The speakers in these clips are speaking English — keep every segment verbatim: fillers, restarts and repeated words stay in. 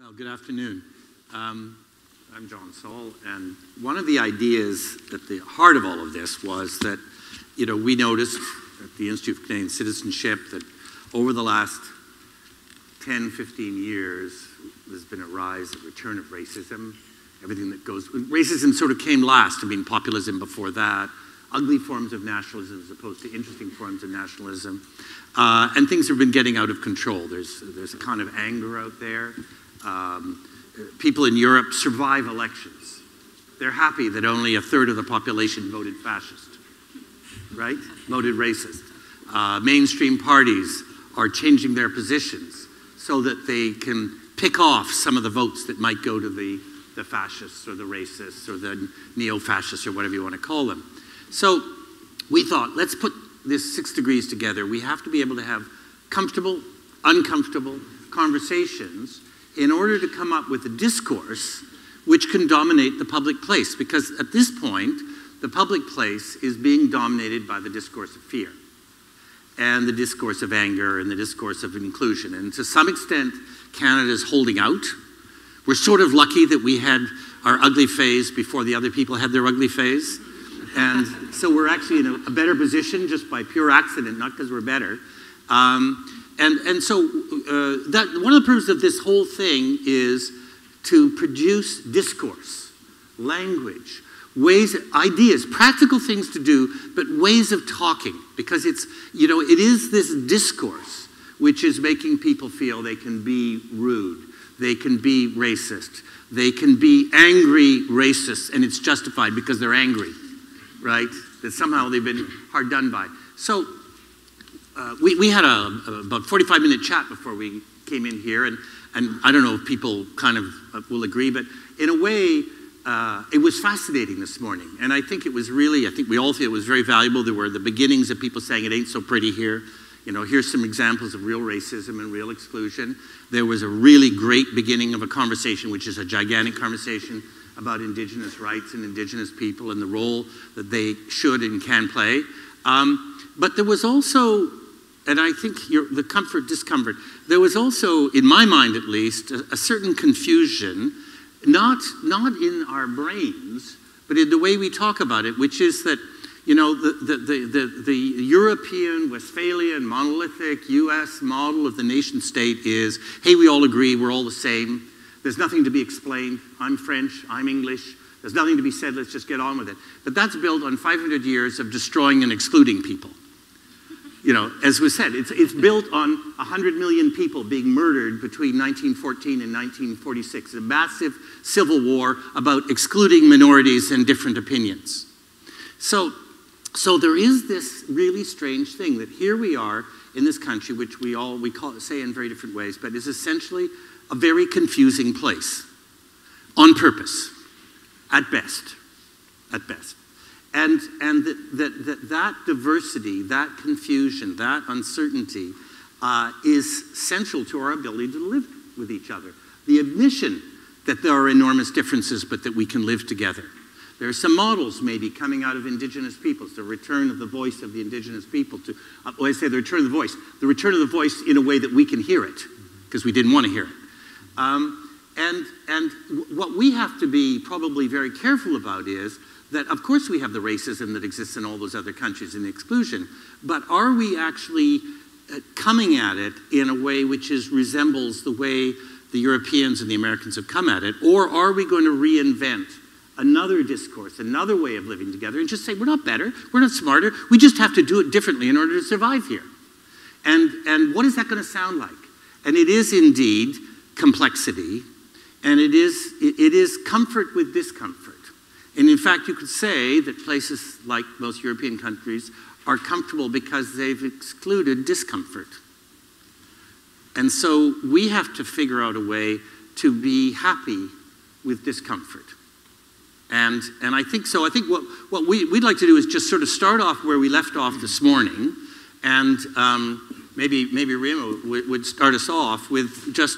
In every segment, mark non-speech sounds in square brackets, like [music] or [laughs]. Well, good afternoon. Um, I'm John Saul, and one of the ideas at the heart of all of this was that, you know, we noticed at the Institute for Canadian Citizenship that over the last ten, fifteen years, there's been a rise, a return of racism, everything that goes, racism sort of came last, I mean, populism before that, ugly forms of nationalism as opposed to interesting forms of nationalism, uh, and things have been getting out of control. There's, there's a kind of anger out there. Um, people in Europe survive elections. They're happy that only a third of the population voted fascist, right? Voted racist. Uh, mainstream parties are changing their positions so that they can pick off some of the votes that might go to the, the fascists or the racists or the neo-fascists or whatever you want to call them. So we thought, let's put this six degrees together. We have to be able to have comfortable, uncomfortable conversations in order to come up with a discourse which can dominate the public place, because at this point, the public place is being dominated by the discourse of fear and the discourse of anger and the discourse of inclusion. And to some extent, Canada's holding out. We're sort of lucky that we had our ugly phase before the other people had their ugly phase. And so we're actually in a, a better position just by pure accident, not because we're better. Um, And, and so uh, that, one of the purposes of this whole thing is to produce discourse, language, ways, ideas, practical things to do, but ways of talking. Because it's, you know, it is this discourse which is making people feel they can be rude, they can be racist, they can be angry racists, and it's justified because they're angry, right? That somehow they've been hard done by. So. Uh, we, we had a, a, about forty-five minute chat before we came in here, and, and I don't know if people kind of uh, will agree, but in a way, uh, it was fascinating this morning. And I think it was really, I think we all feel it was very valuable. There were the beginnings of people saying, it ain't so pretty here. You know, here's some examples of real racism and real exclusion. There was a really great beginning of a conversation, which is a gigantic conversation about Indigenous rights and Indigenous people and the role that they should and can play. Um, but there was also, and I think your, the comfort, discomfort, there was also, in my mind at least, a, a certain confusion, not, not in our brains, but in the way we talk about it, which is that, you know, the, the, the, the, the European, Westphalian, monolithic U S model of the nation state is, hey, we all agree, we're all the same, there's nothing to be explained, I'm French, I'm English, there's nothing to be said, let's just get on with it. But that's built on five hundred years of destroying and excluding people. You know, as was said, it's, it's built on one hundred million people being murdered between nineteen fourteen and nineteen forty-six. A massive civil war about excluding minorities and different opinions. So, so there is this really strange thing that here we are in this country, which we all we call, say in very different ways, but is essentially a very confusing place on purpose, at best, at best. And, and that, that, that, that diversity, that confusion, that uncertainty uh, is central to our ability to live with each other. The admission that there are enormous differences, but that we can live together. There are some models maybe coming out of Indigenous peoples, the return of the voice of the Indigenous people to, I always say the return of the voice, the return of the voice in a way that we can hear it, because we didn't want to hear it. Um, and, and what we have to be probably very careful about is that of course we have the racism that exists in all those other countries and the exclusion, but are we actually coming at it in a way which is, resembles the way the Europeans and the Americans have come at it, or are we going to reinvent another discourse, another way of living together and just say, we're not better, we're not smarter, we just have to do it differently in order to survive here. And, and what is that going to sound like? And it is indeed complexity, and it is, it is comfort with discomfort. And in fact, you could say that places like most European countries are comfortable because they've excluded discomfort. And so we have to figure out a way to be happy with discomfort. And, and I think so. I think what, what we, we'd like to do is just sort of start off where we left off this morning. And um, maybe, maybe Rima would, would start us off with just,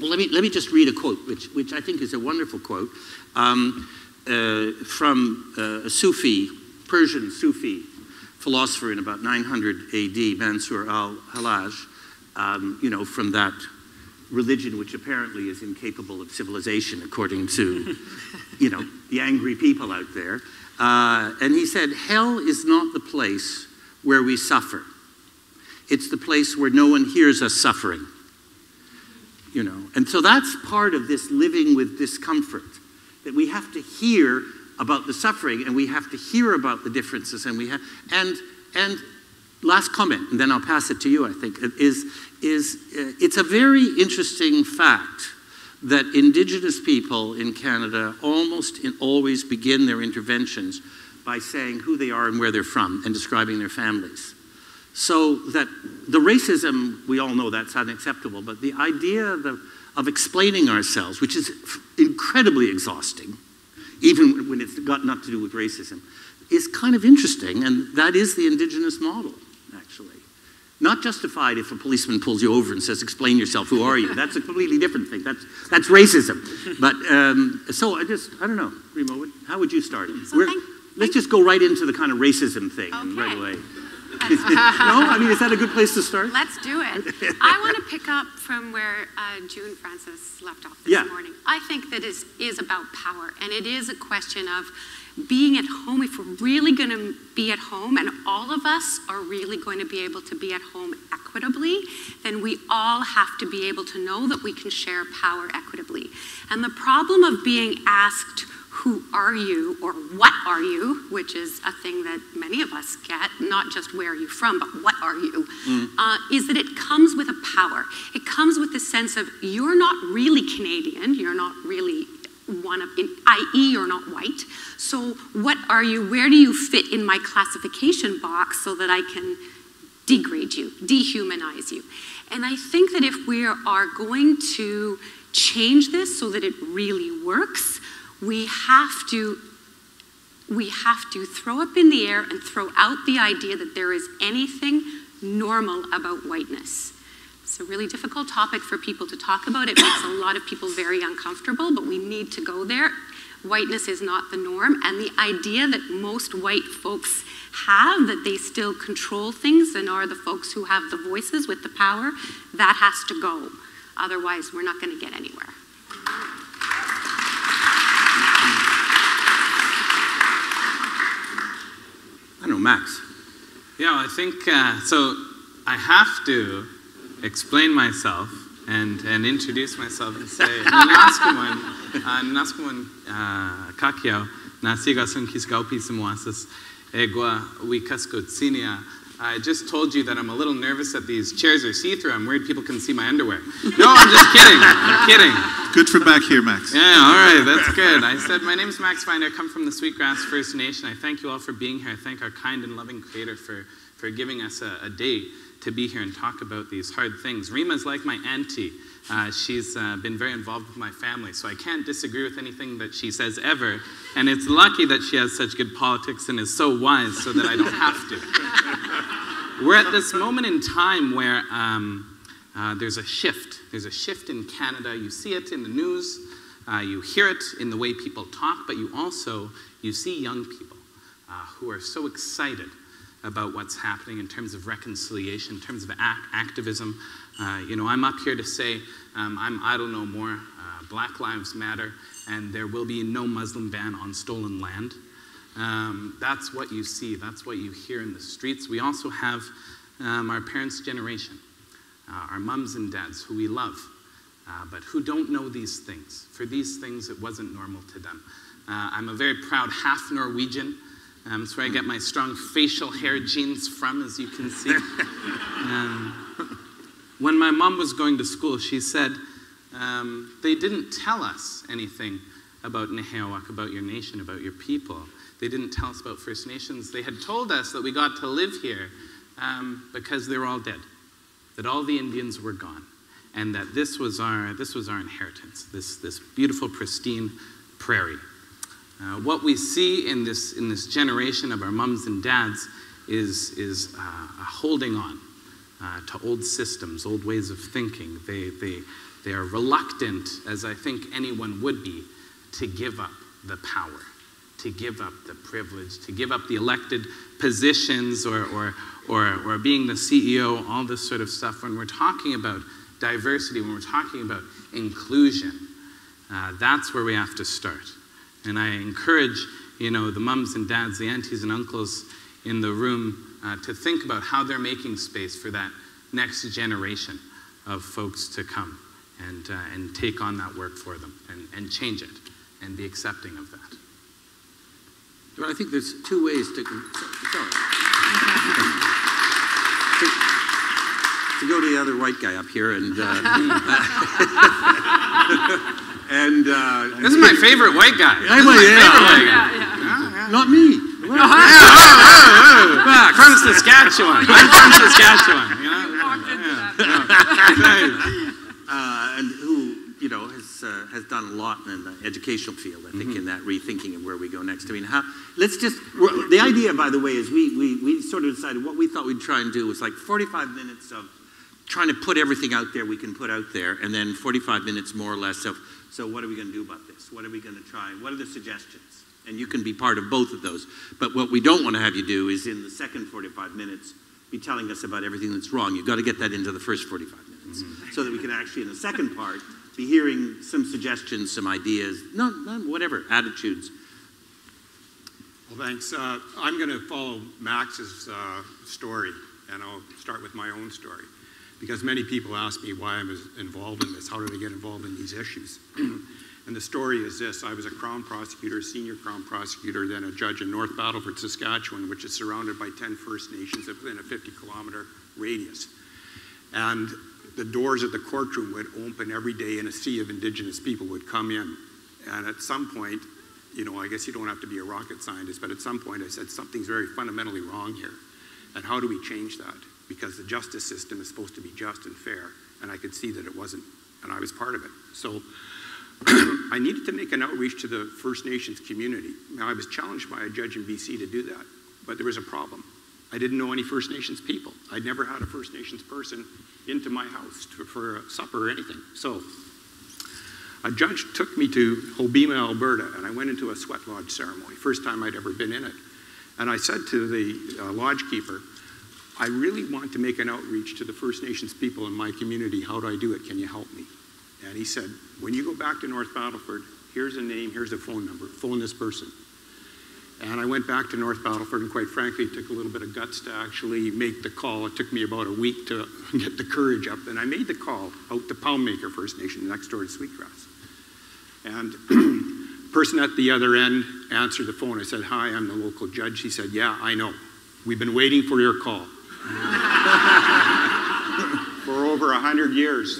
well, let me, let me just read a quote, which, which I think is a wonderful quote. Um, Uh, from uh, a Sufi, Persian Sufi philosopher in about nine hundred A D, Mansur al-Halaj, um, you know, from that religion which apparently is incapable of civilization, according to, you know, the angry people out there. Uh, and he said, hell is not the place where we suffer. It's the place where no one hears us suffering. You know, and so that's part of this living with discomfort, that we have to hear about the suffering, and we have to hear about the differences, and we have, and, and last comment, and then I'll pass it to you, I think, is, is uh, it's a very interesting fact that Indigenous people in Canada almost in, always begin their interventions by saying who they are and where they're from, and describing their families. So that the racism, we all know that's unacceptable, but the idea of, of explaining ourselves, which is incredibly exhausting, even when it's got nothing to do with racism, is kind of interesting, and that is the Indigenous model, actually. Not justified if a policeman pulls you over and says, explain yourself, who are you? That's a completely different thing. That's, that's racism. But, um, so I just, I don't know, Remo, how would you start? So We're, thank, let's thank just go right into the kind of racism thing okay. right away. No? I mean, is that a good place to start? Let's do it. I want to pick up from where uh, June Francis left off this yeah. morning. I think that it is about power, and it is a question of being at home. If we're really going to be at home, and all of us are really going to be able to be at home equitably, then we all have to be able to know that we can share power equitably. And the problem of being asked, who are you, or what are you, which is a thing that many of us get, not just where are you from, but what are you, mm. uh, is that it comes with a power. It comes with the sense of, you're not really Canadian, you're not really one of, that is you're not white, so what are you, where do you fit in my classification box so that I can degrade you, dehumanize you? And I think that if we are going to change this so that it really works, We have to, we have to throw up in the air and throw out the idea that there is anything normal about whiteness. It's a really difficult topic for people to talk about. It makes a lot of people very uncomfortable, but we need to go there. Whiteness is not the norm, and the idea that most white folks have, that they still control things and are the folks who have the voices with the power, that has to go. Otherwise, we're not going to get anywhere. I don't know, Max. Yeah, I think, uh, so I have to explain myself and, and introduce myself and say, Naskuman, Naskuman Kakiao, Nasiga Sunkiskaupi Simwasis, Egua Wikaskutsinia. I just told you that I'm a little nervous that these chairs are see-through. I'm worried people can see my underwear. No, I'm just kidding. I'm kidding. Good for back here, Max. Yeah, all right, that's good. I said, my name's Max Finder. I come from the Sweetgrass First Nation. I thank you all for being here. I thank our kind and loving creator for, for giving us a, a day to be here and talk about these hard things. Rima's like my auntie. Uh, she's uh, been very involved with my family, so I can't disagree with anything that she says ever. And it's lucky that she has such good politics and is so wise so that I don't have to. We're at this moment in time where um, uh, there's a shift. There's a shift in Canada. You see it in the news. Uh, you hear it in the way people talk, but you also, you see young people uh, who are so excited about what's happening in terms of reconciliation, in terms of act activism. Uh, you know, I'm up here to say um, I'm idle no more, uh, Black Lives Matter, and there will be no Muslim ban on stolen land. Um, that's what you see, that's what you hear in the streets. We also have um, our parents' generation, uh, our mums and dads who we love, uh, but who don't know these things. For these things, it wasn't normal to them. Uh, I'm a very proud half Norwegian. Um, that's where I get my strong facial hair genes from, as you can see. Um, when my mom was going to school, she said, um, they didn't tell us anything about Niheawak, about your nation, about your people. They didn't tell us about First Nations. They had told us that we got to live here um, because they were all dead, that all the Indians were gone, and that this was our, this was our inheritance, this, this beautiful, pristine prairie. Uh, what we see in this, in this generation of our mums and dads is, is uh, a holding on uh, to old systems, old ways of thinking. They, they, they are reluctant, as I think anyone would be, to give up the power, to give up the privilege, to give up the elected positions or, or, or, or being the C E O, all this sort of stuff. When we're talking about diversity, when we're talking about inclusion, uh, that's where we have to start. And I encourage, you know, the mums and dads, the aunties and uncles in the room uh, to think about how they're making space for that next generation of folks to come and, uh, and take on that work for them and, and change it and be accepting of that. Well, I think there's two ways to, sorry. to, to go to the other white guy up here and... Uh, And, uh, this is my favorite white guy. Yeah, my yeah. favorite yeah. white guy. Yeah, yeah. Yeah, yeah. Not me. Well, yeah. Yeah. Oh, oh, oh. Ah, from Saskatchewan. I'm from Saskatchewan. You know? Yeah. Yeah. uh, and who, you know, has uh, has done a lot in the educational field. I think mm-hmm. in that rethinking of where we go next. I mean, how? Let's just. The idea, by the way, is we we we sort of decided what we thought we'd try and do was like forty-five minutes of trying to put everything out there we can put out there, and then forty-five minutes more or less of. So what are we going to do about this? What are we going to try? What are the suggestions? And you can be part of both of those. But what we don't want to have you do is in the second forty-five minutes be telling us about everything that's wrong. You've got to get that into the first forty-five minutes mm-hmm. so that we can actually in the second part be hearing some suggestions, some ideas, not, not whatever, attitudes. Well, thanks. Uh, I'm going to follow Max's uh, story, and I'll start with my own story. Because many people ask me why I was involved in this, how did I get involved in these issues? And the story is this, I was a Crown prosecutor, senior Crown prosecutor, then a judge in North Battleford, Saskatchewan, which is surrounded by ten First Nations within a fifty kilometer radius. And the doors of the courtroom would open every day and a sea of Indigenous people would come in. And at some point, you know, I guess you don't have to be a rocket scientist, but at some point I said, something's very fundamentally wrong here. And how do we change that? Because the justice system is supposed to be just and fair, and I could see that it wasn't, and I was part of it. So I needed to make an outreach to the First Nations community. Now, I was challenged by a judge in B C to do that, but there was a problem. I didn't know any First Nations people. I'd never had a First Nations person into my house to, for supper or anything. So a judge took me to Hobbema, Alberta, and I went into a sweat lodge ceremony, first time I'd ever been in it. And I said to the uh, lodge keeper, I really want to make an outreach to the First Nations people in my community. How do I do it? Can you help me? And he said, when you go back to North Battleford, here's a name, here's a phone number, phone this person. And I went back to North Battleford, and quite frankly, it took a little bit of guts to actually make the call. It took me about a week to get the courage up. And I made the call out to Poundmaker First Nation, next door to Sweetgrass. And the person at the other end answered the phone. I said, hi, I'm the local judge. He said, yeah, I know. We've been waiting for your call. For over a hundred years.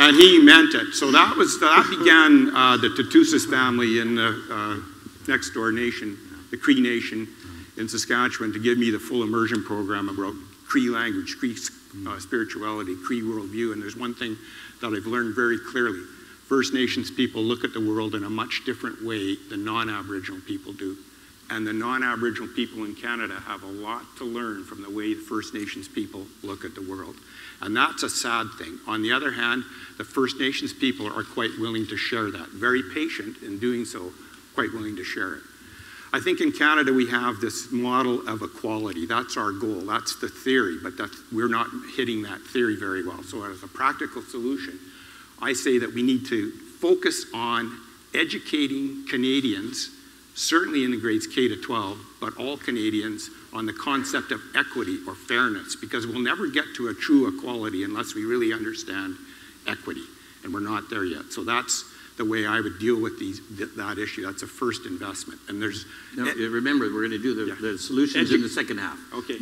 And he meant it. So that was that began uh, the Tootoosis family in the uh, next door nation, the Cree Nation in Saskatchewan, to give me the full immersion program about Cree language, Cree uh, spirituality, Cree worldview. And there's one thing that I've learned very clearly. First Nations people look at the world in a much different way than non-Aboriginal people do. And the non-Aboriginal people in Canada have a lot to learn from the way the First Nations people look at the world. And that's a sad thing. On the other hand, the First Nations people are quite willing to share that. Very patient in doing so, quite willing to share it. I think in Canada we have this model of equality. That's our goal. That's the theory, but that's, we're not hitting that theory very well. So as a practical solution, I say that we need to focus on educating Canadians, certainly in the grades K to twelve, but all Canadians, on the concept of equity or fairness, because we'll never get to a true equality unless we really understand equity, and we're not there yet. So that's the way I would deal with these, th that issue. That's a first investment. And there's... No, remember, we're going to do the, yeah. the solutions Edu in the second half. Okay.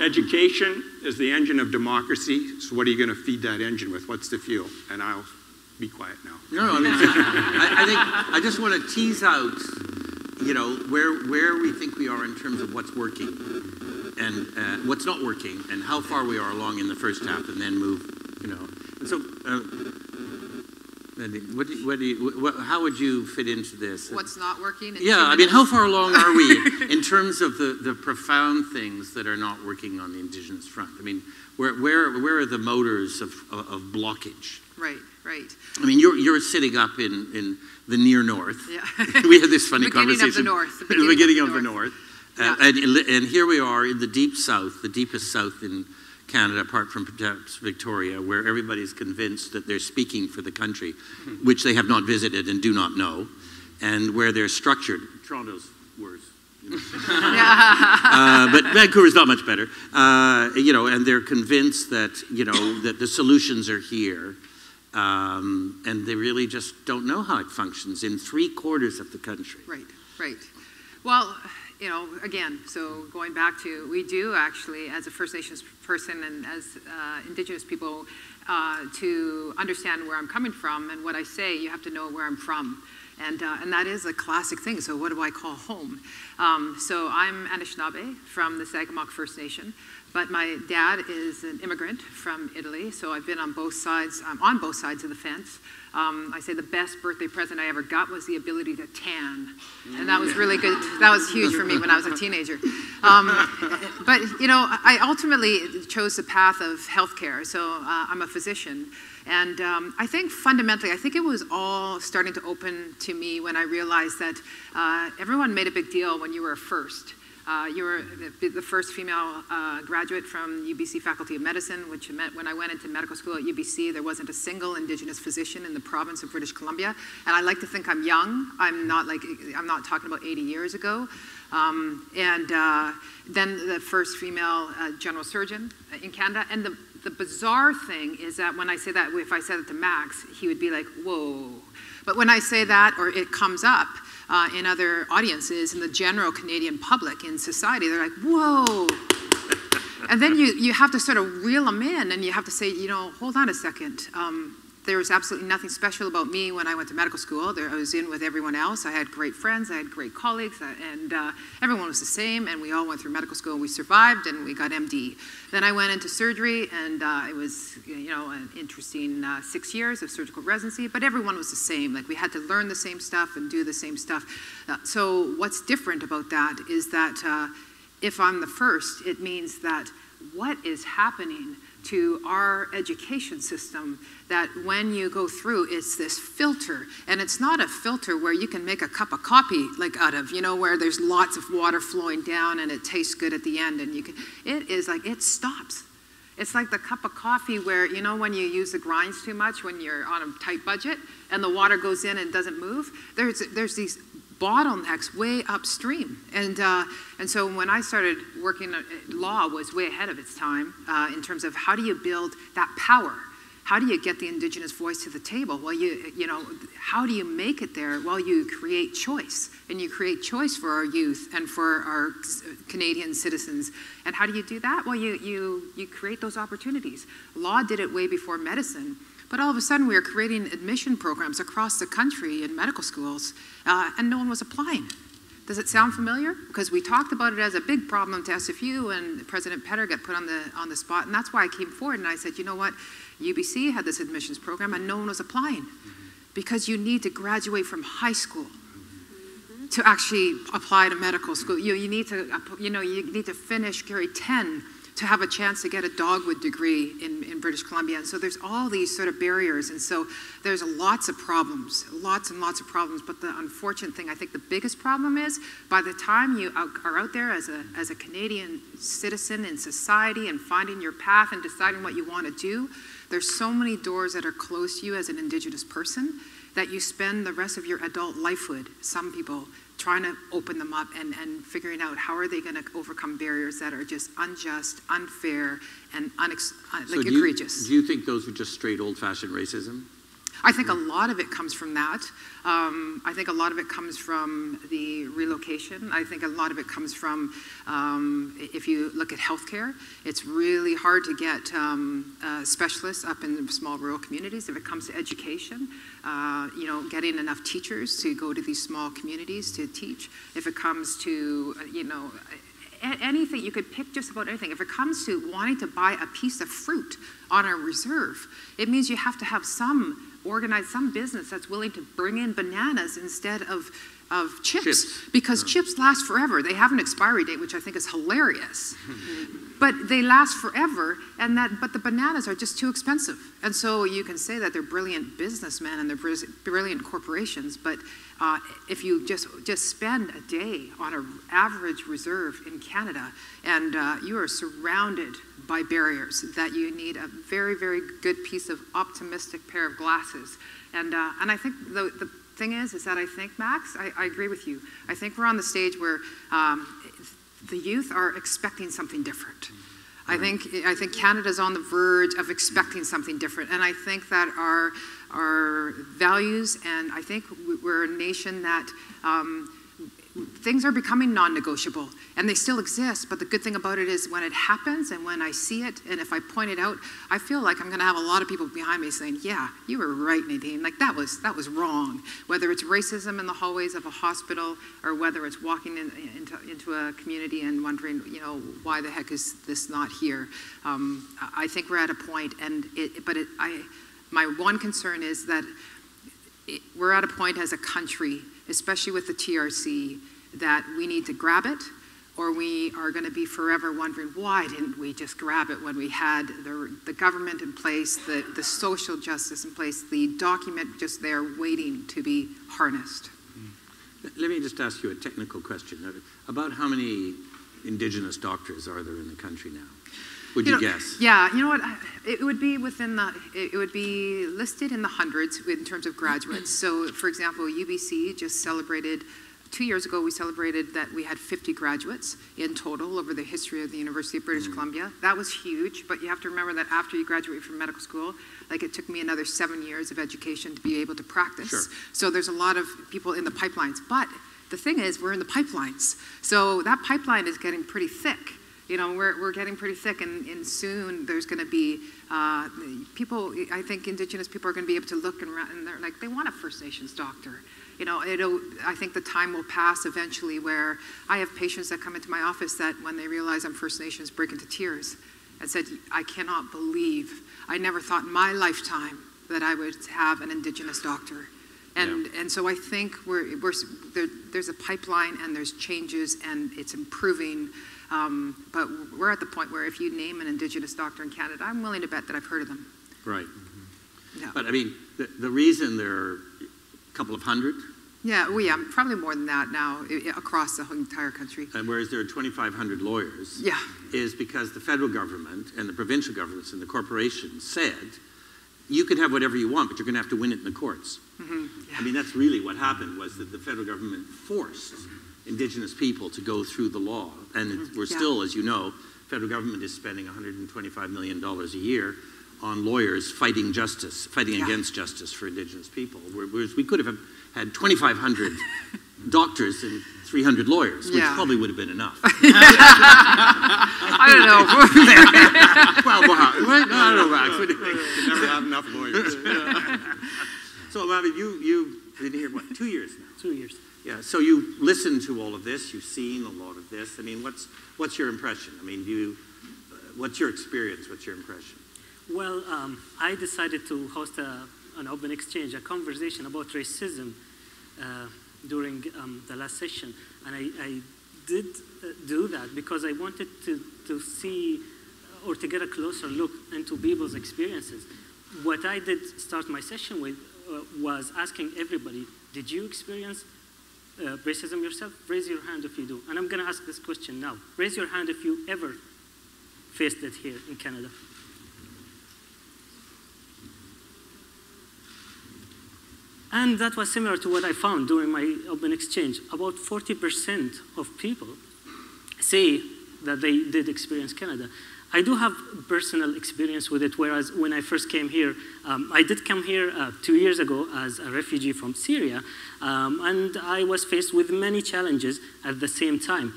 Education is the engine of democracy. So what are you going to feed that engine with? What's the fuel? And I'll be quiet now. No, I mean, I, I think I just want to tease out, you know, where, where we think we are in terms of what's working and uh, what's not working and how far we are along in the first half and then move, you know. And so... Uh, What do you, what do you, what, how would you fit into this? What's not working? Yeah, I mean, how far along are we in terms of the, the profound things that are not working on the Indigenous front? I mean, where, where, where are the motors of, of, of blockage? Right, right. I mean, you're, you're sitting up in, in the near north. Yeah. We had this funny beginning conversation. Beginning of the north. The beginning, the beginning of the north. Of the north. Uh, and, and here we are in the deep south, the deepest south in Canada, apart from perhaps Victoria, where everybody's convinced that they're speaking for the country, which they have not visited and do not know, and where they're structured. Toronto's worse. uh, but Vancouver's not much better. Uh, you know, and they're convinced that, you know, that the solutions are here, um, and they really just don't know how it functions in three quarters of the country. Right, right. Well, you know, again, so going back to, we do actually, as a First Nations person and as uh, Indigenous people, uh, to understand where I'm coming from and what I say, you have to know where I'm from. And, uh, and that is a classic thing, so what do I call home? Um, so I'm Anishinaabe from the Sagamok First Nation, but my dad is an immigrant from Italy, so I've been on both sides, I'm on both sides of the fence. Um, I say the best birthday present I ever got was the ability to tan, and that was really good, that was huge for me when I was a teenager. Um, but, you know, I ultimately chose the path of healthcare, so uh, I'm a physician. And um, I think fundamentally, I think it was all starting to open to me when I realized that uh, everyone made a big deal when you were a first. Uh, you were the first female uh, graduate from U B C Faculty of Medicine, which meant when I went into medical school at U B C, there wasn't a single Indigenous physician in the province of British Columbia. And I like to think I'm young. I'm not like, I'm not talking about eighty years ago. Um, and uh, then the first female uh, general surgeon in Canada. And the The bizarre thing is that when I say that, if I said it to Max, he would be like, whoa. But when I say that, or it comes up uh, in other audiences, in the general Canadian public, in society, they're like, whoa. And then you, you have to sort of reel them in, and you have to say, you know, hold on a second. Um, there was absolutely nothing special about me when I went to medical school. There, I was in with everyone else. I had great friends, I had great colleagues, and uh, everyone was the same, and we all went through medical school, and we survived, and we got M D. Then I went into surgery, and uh, it was, you know, an interesting uh, six years of surgical residency, but everyone was the same. Like, we had to learn the same stuff and do the same stuff. Uh, so what's different about that is that uh, if I'm the first, it means that what is happening to our education system, that when you go through, it's this filter. And it's not a filter where you can make a cup of coffee like out of, you know, where there's lots of water flowing down and it tastes good at the end. And you can, it is like, it stops. It's like the cup of coffee where, you know, when you use the grinds too much, when you're on a tight budget and the water goes in and doesn't move, there's, there's these bottlenecks way upstream. And, uh, and so when I started working, law was way ahead of its time uh, in terms of how do you build that power? How do you get the Indigenous voice to the table? Well, you, you know, how do you make it there? Well, you create choice, and you create choice for our youth and for our Canadian citizens. And how do you do that? Well, you, you, you create those opportunities. Law did it way before medicine. But all of a sudden, we were creating admission programs across the country in medical schools, uh, and no one was applying. Does it sound familiar? Because we talked about it as a big problem to S F U, and President Petter got put on the, on the spot, and that's why I came forward, and I said, you know what, U B C had this admissions program, and no one was applying, because you need to graduate from high school to actually apply to medical school. You, you, need, to, you, know, you need to finish grade ten. To have a chance to get a Dogwood degree in, in British Columbia. And so there's all these sort of barriers. And so there's lots of problems, lots and lots of problems. But the unfortunate thing, I think the biggest problem is, by the time you are out there as a, as a Canadian citizen in society and finding your path and deciding what you want to do, there's so many doors that are closed to you as an Indigenous person that you spend the rest of your adult life with, some people, trying to open them up and, and figuring out how are they going to overcome barriers that are just unjust, unfair, and unex un so like do egregious. You, do you think those are just straight old-fashioned racism? I think a lot of it comes from that. Um, I think a lot of it comes from the relocation. I think a lot of it comes from, um, if you look at healthcare, it's really hard to get um, uh, specialists up in the small rural communities. If it comes to education, uh, you know, getting enough teachers to go to these small communities to teach. If it comes to, you know, anything, you could pick just about anything. If it comes to wanting to buy a piece of fruit on a reserve, it means you have to have some organize some business that's willing to bring in bananas instead of of chips, chips. because yeah. chips last forever. They have an expiry date, which I think is hilarious. But they last forever, and that, but the bananas are just too expensive. And so you can say that they're brilliant businessmen and they're br brilliant corporations, but uh, if you just, just spend a day on an average reserve in Canada, and uh, you are surrounded by barriers, that you need a very, very good piece of optimistic pair of glasses. And, uh, and I think the, the thing is, is that I think, Max, I, I agree with you. I think we're on the stage where um, the youth are expecting something different. I think, I think Canada's on the verge of expecting something different, and I think that our, our values, and I think we're a nation that um, things are becoming non-negotiable, and they still exist, but the good thing about it is when it happens and when I see it, and if I point it out, I feel like I'm gonna have a lot of people behind me saying, yeah, you were right, Nadine, like that was, that was wrong. Whether it's racism in the hallways of a hospital, or whether it's walking in, into, into a community and wondering, you know, why the heck is this not here? Um, I think we're at a point, and it, but it, I, my one concern is that it, we're at a point as a country, especially with the T R C, that we need to grab it, or we are going to be forever wondering, why didn't we just grab it when we had the, the government in place, the, the social justice in place, the document just there waiting to be harnessed? Let me just ask you a technical question. About how many Indigenous doctors are there in the country now? Would you, you know, guess? Yeah, you know what? It would be within the, it would be listed in the hundreds in terms of graduates. So, for example, U B C just celebrated, two years ago we celebrated that we had fifty graduates in total over the history of the University of British mm. Columbia. That was huge, but you have to remember that after you graduate from medical school, like it took me another seven years of education to be able to practice. Sure. So there's a lot of people in the pipelines. But the thing is, we're in the pipelines. So that pipeline is getting pretty thick. You know, we're, we're getting pretty thick, and, and soon there's going to be uh, people, I think Indigenous people are going to be able to look and, and they're like, they want a First Nations doctor. You know, it'll, I think the time will pass eventually where I have patients that come into my office that when they realize I'm First Nations break into tears and said, I cannot believe, I never thought in my lifetime that I would have an Indigenous doctor. And, yeah. and so I think we're, we're, there, there's a pipeline and there's changes and it's improving. Um, but we're at the point where if you name an Indigenous doctor in Canada, I'm willing to bet that I've heard of them. Right. Mm-hmm. Yeah. But I mean, the, the reason there are a couple of hundred? Yeah, well, yeah, probably more than that now across the whole entire country. And whereas there are twenty-five hundred lawyers, yeah. is because the federal government and the provincial governments and the corporations said, you can have whatever you want, but you're going to have to win it in the courts. Mm-hmm. Yeah. I mean, that's really what happened, was that the federal government forced Indigenous people to go through the law, and it, we're yeah. still, as you know, federal government is spending one hundred twenty-five million dollars a year on lawyers fighting justice, fighting yeah. against justice for Indigenous people. Whereas we could have had twenty-five hundred doctors and three hundred lawyers, which yeah. probably would have been enough. I don't know. well, well, I don't know, Max. We never have enough lawyers. So, Bobby, you you've been here what two years now? Two years. Yeah, so you listened to all of this, you've seen a lot of this. I mean, what's, what's your impression? I mean, do you, uh, what's your experience, what's your impression? Well, um, I decided to host a, an open exchange, a conversation about racism uh, during um, the last session. And I, I did uh, do that because I wanted to, to see or to get a closer look into people's experiences. What I did start my session with uh, was asking everybody, did you experience Uh, racism yourself? Raise your hand if you do. And I'm going to ask this question now. Raise your hand if you ever faced it here in Canada. And that was similar to what I found during my open exchange. About forty percent of people say that they did experience Canada. I do have personal experience with it, whereas when I first came here, um, I did come here uh, two years ago as a refugee from Syria, um, and I was faced with many challenges at the same time,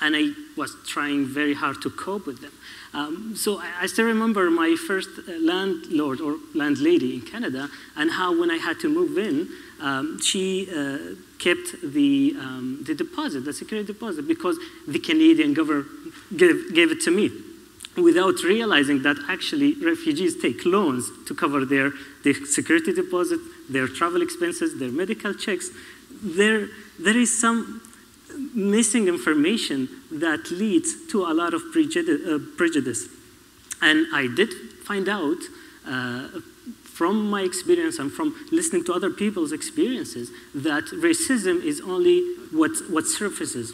and I was trying very hard to cope with them. Um, so I, I still remember my first landlord or landlady in Canada, and how when I had to move in, um, she uh, kept the, um, the deposit, the security deposit, because the Canadian government gave, gave it to me, without realizing that actually refugees take loans to cover their, their security deposit, their travel expenses, their medical checks, their there is some missing information that leads to a lot of prejudi- uh, prejudice. And I did find out uh, from my experience and from listening to other people's experiences that racism is only what, what surfaces.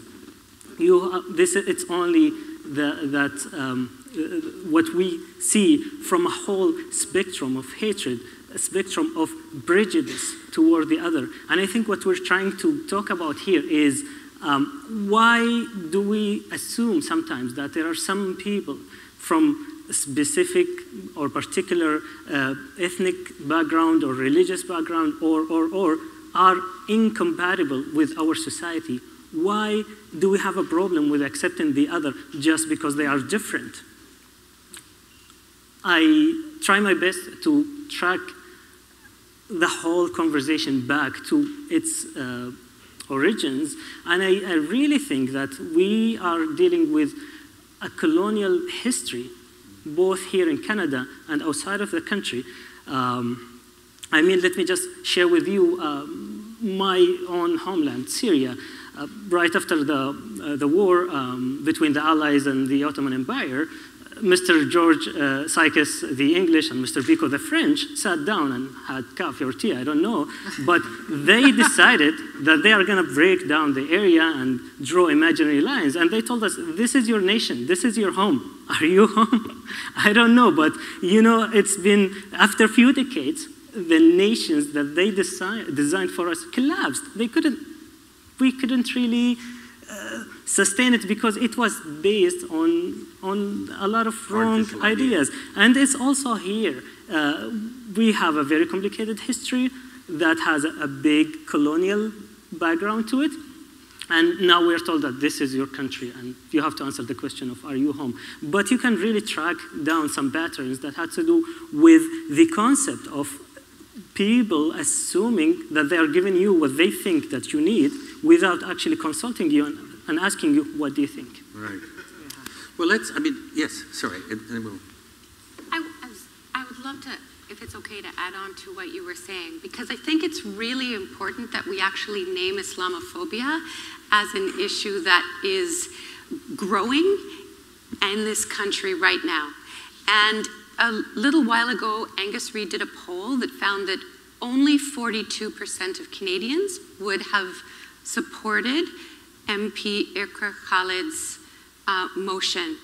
You, uh, this, it's only the, that um, uh, what we see from a whole spectrum of hatred, a spectrum of prejudice toward the other. And I think what we're trying to talk about here is um, why do we assume sometimes that there are some people from specific or particular uh, ethnic background or religious background or, or, or are incompatible with our society? Why do we have a problem with accepting the other just because they are different? I try my best to track the whole conversation back to its uh, origins, and I, I really think that we are dealing with a colonial history, both here in Canada and outside of the country. Um, I mean, let me just share with you uh, my own homeland, Syria. Uh, right after the, uh, the war um, between the Allies and the Ottoman Empire, Mister George uh, Sykes, the English, and Mister Biko, the French, sat down and had coffee or tea, I don't know, but they decided that they are going to break down the area and draw imaginary lines, and they told us, this is your nation, this is your home. Are you home? I don't know, but, you know, it's been, after a few decades, the nations that they desi designed for us collapsed. They couldn't, we couldn't really Uh, sustain it because it was based on, on a lot of wrong ideas. And it's also here. Uh, we have a very complicated history that has a, a big colonial background to it. And now we're told that this is your country and you have to answer the question of, are you home? But you can really track down some patterns that had to do with the concept of people assuming that they are giving you what they think that you need without actually consulting you and, and asking you, what do you think? Right. Yeah. Well, let's, I mean, yes, sorry. And, and we'll... I, I, was, I would love to, if it's okay, to add on to what you were saying, because I think it's really important that we actually name Islamophobia as an issue that is growing in this country right now. And a little while ago, Angus Reid did a poll that found that only forty-two percent of Canadians would have supported M P Iqra Khalid's uh, motion.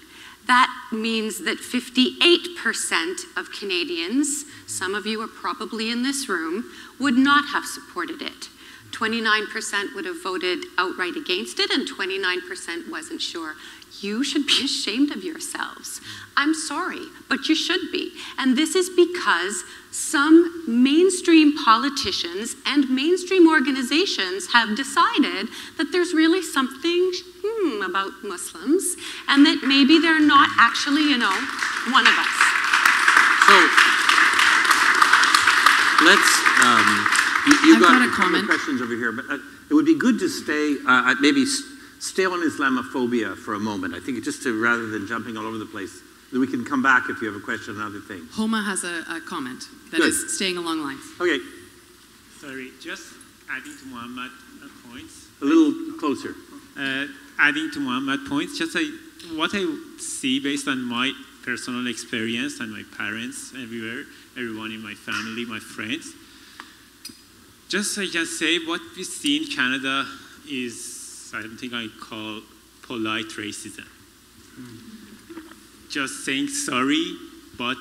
That means that fifty-eight percent of Canadians, some of you are probably in this room, would not have supported it. twenty-nine percent would have voted outright against it, and twenty-nine percent wasn't sure. You should be ashamed of yourselves. I'm sorry, but you should be. And this is because some mainstream politicians and mainstream organizations have decided that there's really something hmm, about Muslims, and that maybe they're not actually, you know, one of us. So, let's... Um, you, you've got, got a comment. Questions over here, but uh, it would be good to stay, uh, maybe... St Stay on Islamophobia for a moment. I think just to, rather than jumping all over the place, we can come back if you have a question on other things. Homa has a, a comment that Good. is staying along lines. Okay. Sorry, just adding to Muhammad's points. A little closer. Uh, adding to Muhammad's points, just I, what I see based on my personal experience and my parents everywhere, everyone in my family, my friends, just I can say what we see in Canada is I don't think I call polite racism. Just saying sorry, but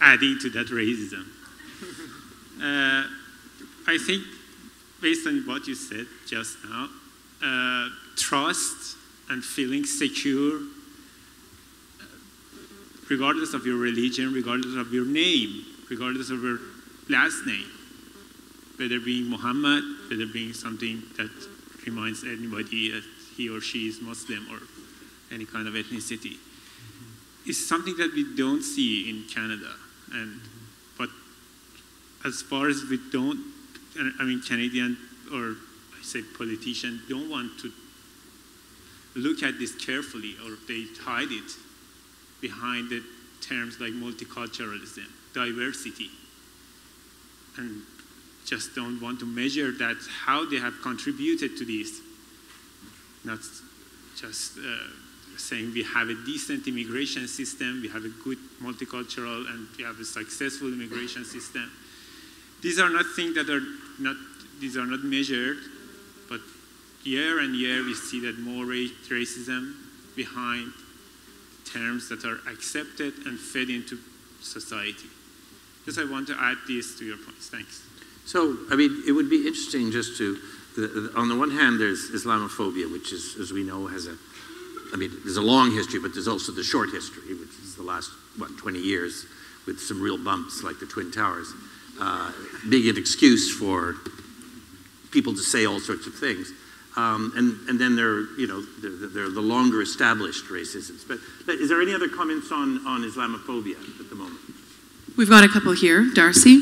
adding to that racism. Uh, I think, based on what you said just now, uh, trust and feeling secure, uh, regardless of your religion, regardless of your name, regardless of your last name, whether being Muhammad, whether being something that reminds anybody that he or she is Muslim or any kind of ethnicity. It's something that we don't see in Canada. And, but as far as we don't, I mean, Canadian or I say politicians don't want to look at this carefully, or they hide it behind the terms like multiculturalism, diversity. And just don't want to measure that, how they have contributed to this. Not just uh, saying we have a decent immigration system, we have a good multicultural, and we have a successful immigration system. These are not things that are not, these are not measured, but year and year we see that more racism behind terms that are accepted and fed into society. Yes, I want to add this to your points. Thanks. So, I mean, it would be interesting just to, the, on the one hand, there's Islamophobia, which is, as we know, has a, I mean, there's a long history, but there's also the short history, which is the last, what, twenty years, with some real bumps like the Twin Towers, uh, being an excuse for people to say all sorts of things. Um, and, and then there, you know, they're, they're the longer established racisms. But is there any other comments on, on Islamophobia at the moment? We've got a couple here. Darcy.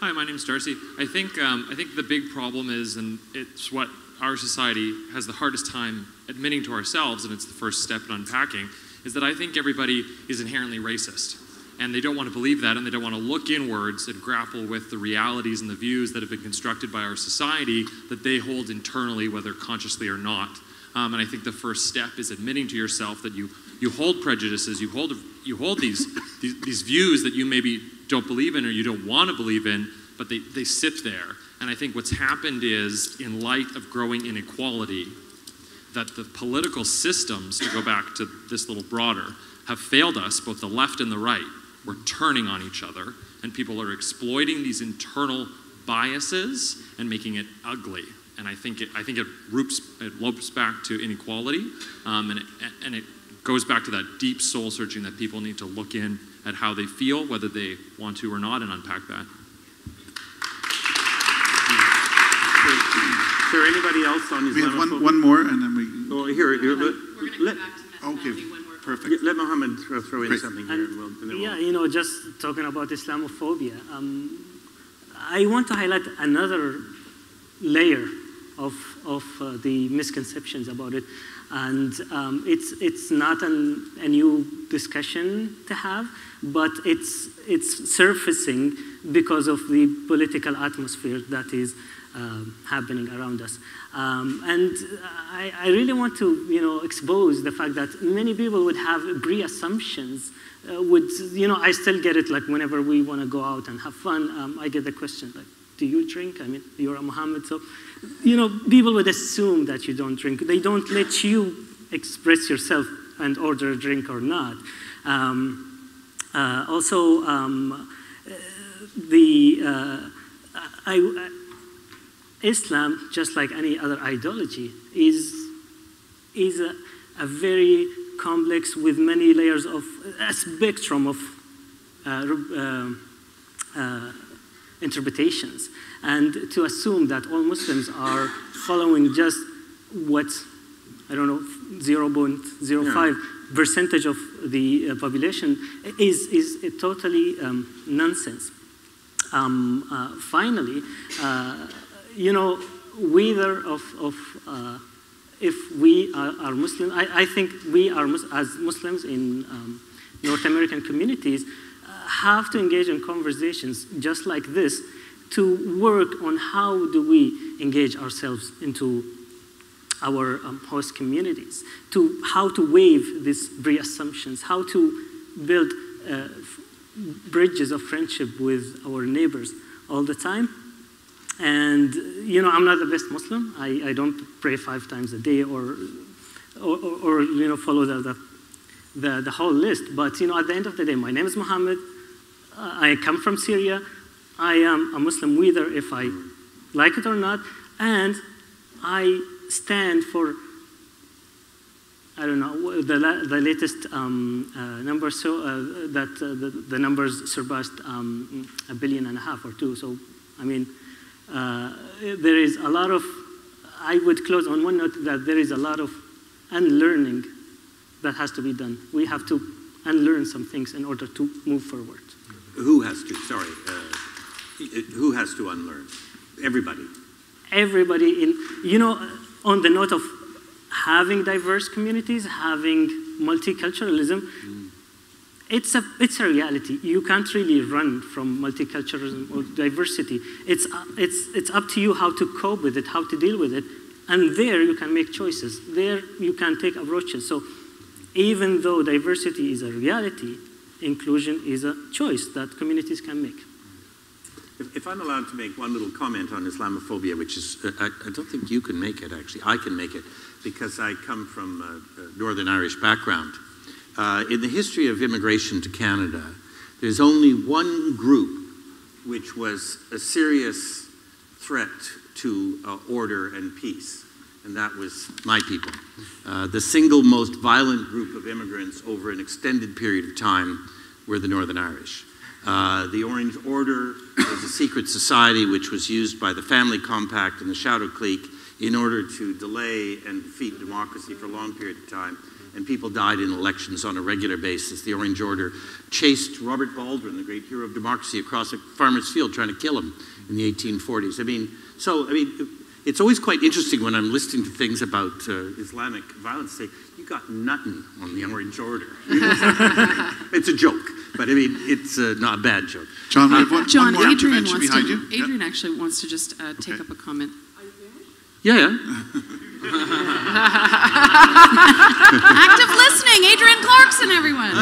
Hi, my name's Darcy. I think, um, I think the big problem is, and it's what our society has the hardest time admitting to ourselves, and it's the first step in unpacking, is that I think everybody is inherently racist. And they don't want to believe that, and they don't want to look inwards and grapple with the realities and the views that have been constructed by our society that they hold internally, whether consciously or not. Um, and I think the first step is admitting to yourself that you, you hold prejudices, you hold, you hold these, these, these views that you maybe don't believe in or you don't want to believe in, but they, they sit there. And I think what's happened is, in light of growing inequality, that the political systems, to go back to this little broader, have failed us, both the left and the right. We're turning on each other, and people are exploiting these internal biases and making it ugly. And I think it, I think it loops, it loops back to inequality, um, and, it, and it goes back to that deep soul searching that people need to look in at how they feel, whether they want to or not, and unpack that. Is there anybody else on Islamophobia? We have one, one more, and then we... Oh, here, here, let, we're going to go back to Messi when we're... Perfect. Let Mohammed throw, throw in Great. something here. And, and we'll, and yeah, we'll... you know, just talking about Islamophobia, um, I want to highlight another layer of, of uh, the misconceptions about it. And um, it's, it's not an, a new discussion to have, but it's, it's surfacing because of the political atmosphere that is Uh, happening around us. Um, and I, I really want to, you know, expose the fact that many people would have pre-assumptions, uh, would, you know, I still get it, like, whenever we want to go out and have fun, um, I get the question, like, do you drink? I mean, you're a Mohammed, so, you know, people would assume that you don't drink. They don't let you express yourself and order a drink or not. Um, uh, also, um, uh, the, uh, I, I Islam, just like any other ideology, is, is a, a very complex, with many layers of, a spectrum of uh, uh, uh, interpretations. And to assume that all Muslims are following just what, I don't know, zero point zero five yeah. percentage of the population is, is totally um, nonsense. Um, uh, finally, uh, you know, whether of, of uh, if we are, are Muslim, I, I think we are, as Muslims in um, North American communities, uh, have to engage in conversations just like this to work on how do we engage ourselves into our um, host communities, to how to waive these pre-assumptions, how to build uh, bridges of friendship with our neighbors all the time. And, you know, I'm not the best Muslim. I, I don't pray five times a day or, or, or, or you know, follow the, the, the, the whole list. But, you know, at the end of the day, my name is Mohammed. Uh, I come from Syria. I am a Muslim, whether if I like it or not. And I stand for, I don't know, the, the latest um, uh, numbers, so, uh, that uh, the, the numbers surpassed um, a billion and a half or two. So, I mean... Uh, there is a lot of, I would close on one note that there is a lot of unlearning that has to be done. We have to unlearn some things in order to move forward. Who has to, sorry, uh, who has to unlearn? Everybody. Everybody in, you know, on the note of having diverse communities, having multiculturalism, mm. it's a, it's a reality. You can't really run from multiculturalism or diversity. It's, it's, it's up to you how to cope with it, how to deal with it. And there you can make choices. There you can take approaches. So even though diversity is a reality, inclusion is a choice that communities can make. If, if I'm allowed to make one little comment on Islamophobia, which is, uh, I, I don't think you can make it, actually. I can make it, because I come from a, a Northern Irish background. Uh, in the history of immigration to Canada, there's only one group which was a serious threat to uh, order and peace, and that was my people. Uh, the single most violent group of immigrants over an extended period of time were the Northern Irish. Uh, the Orange Order was a secret society which was used by the Family Compact and the Shadow Clique in order to delay and defeat democracy for a long period of time, and people died in elections on a regular basis. The Orange Order chased Robert Baldwin, the great hero of democracy, across a farmer's field trying to kill him in the eighteen forties. I mean, so, I mean, it's always quite interesting when I'm listening to things about uh, Islamic violence, say, you got nothing on the Orange Order. It's a joke, but I mean, it's uh, not a bad joke. John, we have one, John, one more Adrian wants behind to, you. Adrian yep. actually wants to just uh, take okay. up a comment. Yeah, yeah. Active listening, Adrian Clarkson, everyone. I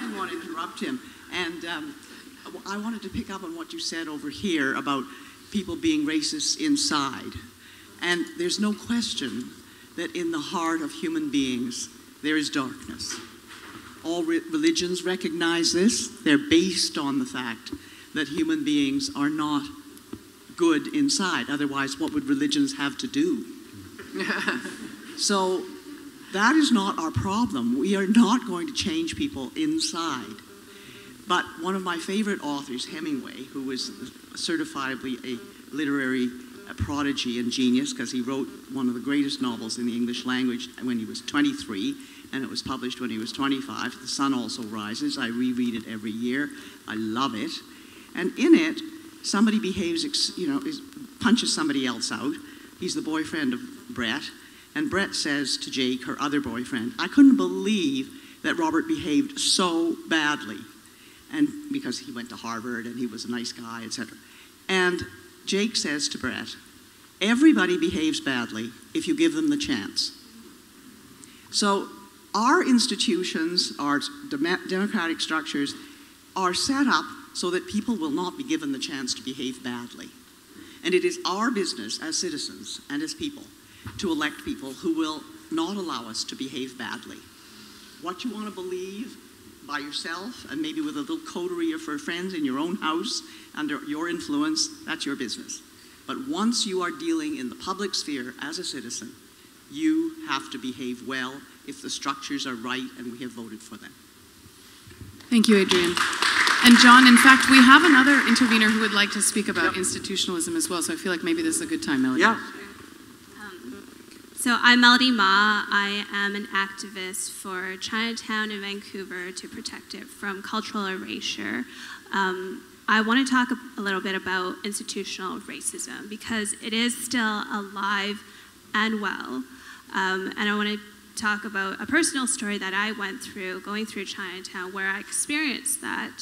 didn't want to interrupt him. And um, I wanted to pick up on what you said over here about people being racist inside. And there's no question that in the heart of human beings, there is darkness. All re religions recognize this. They're based on the fact that human beings are not good inside. Otherwise, what would religions have to do? So that is not our problem. We are not going to change people inside. But one of my favorite authors, Hemingway, who is certifiably a literary prodigy and genius because he wrote one of the greatest novels in the English language when he was twenty-three, and it was published when he was twenty-five. The Sun Also Rises. I reread it every year. I love it. And in it, somebody behaves, you know, punches somebody else out. He's the boyfriend of Brett, and Brett says to Jake, her other boyfriend, I couldn't believe that Robert behaved so badly, and because he went to Harvard and he was a nice guy, et cetera. And Jake says to Brett, everybody behaves badly if you give them the chance. So our institutions, our democratic structures, are set up so that people will not be given the chance to behave badly. And it is our business as citizens and as people to elect people who will not allow us to behave badly. What you want to believe by yourself and maybe with a little coterie of friends in your own house under your influence, that's your business. But once you are dealing in the public sphere as a citizen, you have to behave well if the structures are right and we have voted for them. Thank you, Adrian. And John, in fact, we have another intervener who would like to speak about yep. institutionalism as well, so I feel like maybe this is a good time, Melody. Yeah. Um, so I'm Melody Ma. I am an activist for Chinatown in Vancouver to protect it from cultural erasure. Um, I want to talk a little bit about institutional racism because it is still alive and well, um, and I want to talk about a personal story that I went through going through Chinatown where I experienced that.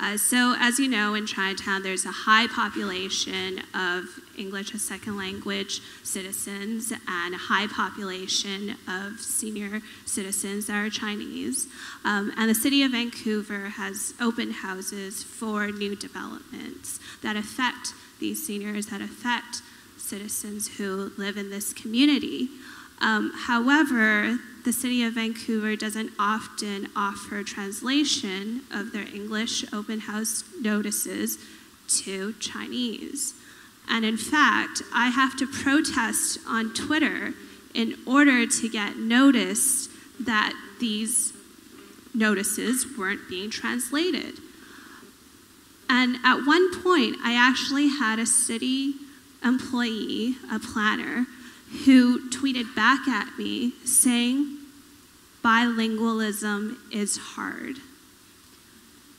Uh, so as you know, in Chinatown there's a high population of English as second language citizens and a high population of senior citizens that are Chinese. Um, and the city of Vancouver has open houses for new developments that affect these seniors, that affect citizens who live in this community. Um, however, the city of Vancouver doesn't often offer translation of their English open house notices to Chinese. And in fact, I have to protest on Twitter in order to get noticed that these notices weren't being translated. And at one point, I actually had a city employee, a planner, who tweeted back at me saying, bilingualism is hard.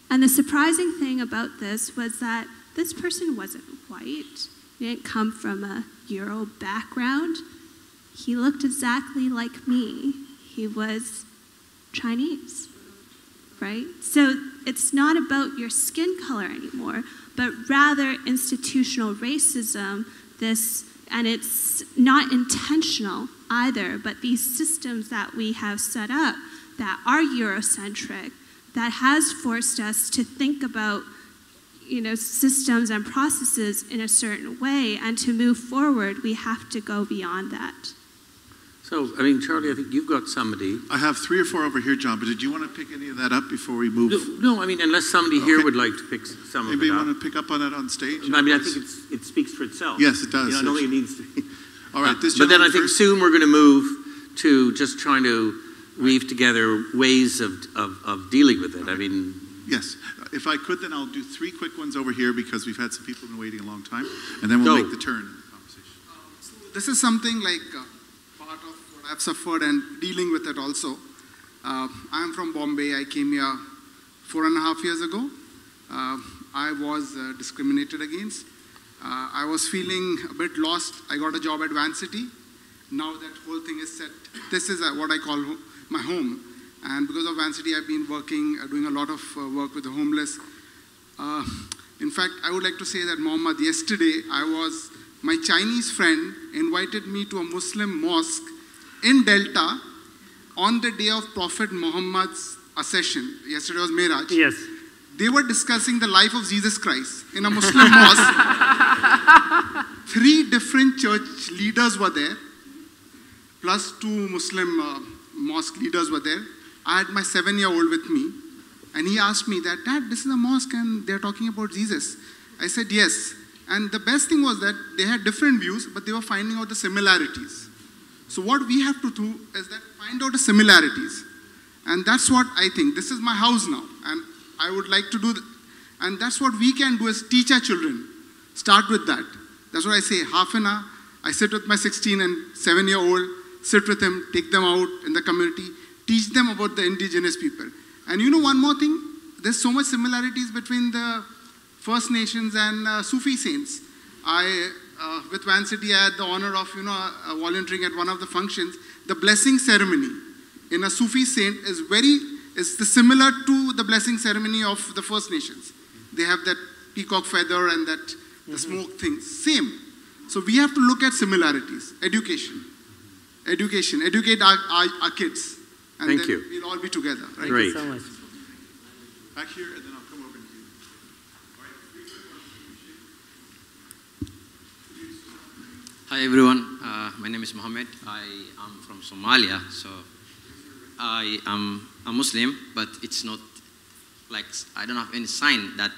And the surprising thing about this was that this person wasn't white. He didn't come from a Euro background. He looked exactly like me. He was Chinese. right? So it's not about your skin color anymore, but rather institutional racism, this, and it's not intentional either, but these systems that we have set up that are Eurocentric, that has forced us to think about, you know, systems and processes in a certain way, and to move forward, we have to go beyond that. So, I mean, Charlie, I think you've got somebody. I have three or four over here, John, but did you want to pick any of that up before we move? No, no I mean, unless somebody okay. here would like to pick some Maybe of it Maybe you want up. to pick up on that on stage? I mean, I think it's, it speaks for itself. Yes, it does. You know, I don't think it needs to be. All right, this But then I think first. soon we're going to move to just trying to weave right. together ways of, of, of dealing with it. Right. I mean... Yes. If I could, then I'll do three quick ones over here because we've had some people who've been waiting a long time, and then we'll Go. make the turn in the conversation. Um, so this is something like... Uh, part of what I've suffered and dealing with it also. Uh, I'm from Bombay. I came here four and a half years ago. Uh, I was uh, discriminated against. Uh, I was feeling a bit lost. I got a job at Vancity. Now that whole thing is set. This is uh, what I call home, my home. And because of Vancity, I've been working, uh, doing a lot of uh, work with the homeless. Uh, in fact, I would like to say that, Mohammed, yesterday I was my Chinese friend invited me to a Muslim mosque in Delta on the day of Prophet Muhammad's accession. Yesterday was Miraj. Yes. They were discussing the life of Jesus Christ in a Muslim mosque. Three different church leaders were there, plus two Muslim uh, mosque leaders were there. I had my seven-year-old with me, and he asked me that, Dad, this is a mosque and they're talking about Jesus. I said, yes. And the best thing was that they had different views, but they were finding out the similarities. So what we have to do is that find out the similarities. And that's what I think. This is my house now, and I would like to do that. And that's what we can do is teach our children. Start with that. That's what I say, half an hour. I sit with my sixteen and seven-year-old, sit with them, take them out in the community, teach them about the indigenous people. And you know one more thing? There's so much similarities between the First Nations and uh, Sufi saints. I, uh, with Vancity, I had the honor of, you know, uh, volunteering at one of the functions. The blessing ceremony in a Sufi saint is very, is the similar to the blessing ceremony of the First Nations. They have that peacock feather and that the mm-hmm. smoke thing, same. So we have to look at similarities. Education, education, educate our, our, our kids. And Thank then you. We'll all be together. Right? Thank you so much. Back here. And then hi everyone, uh, my name is Mohammed. I am from Somalia, so I am a Muslim, but it's not like, I don't have any sign that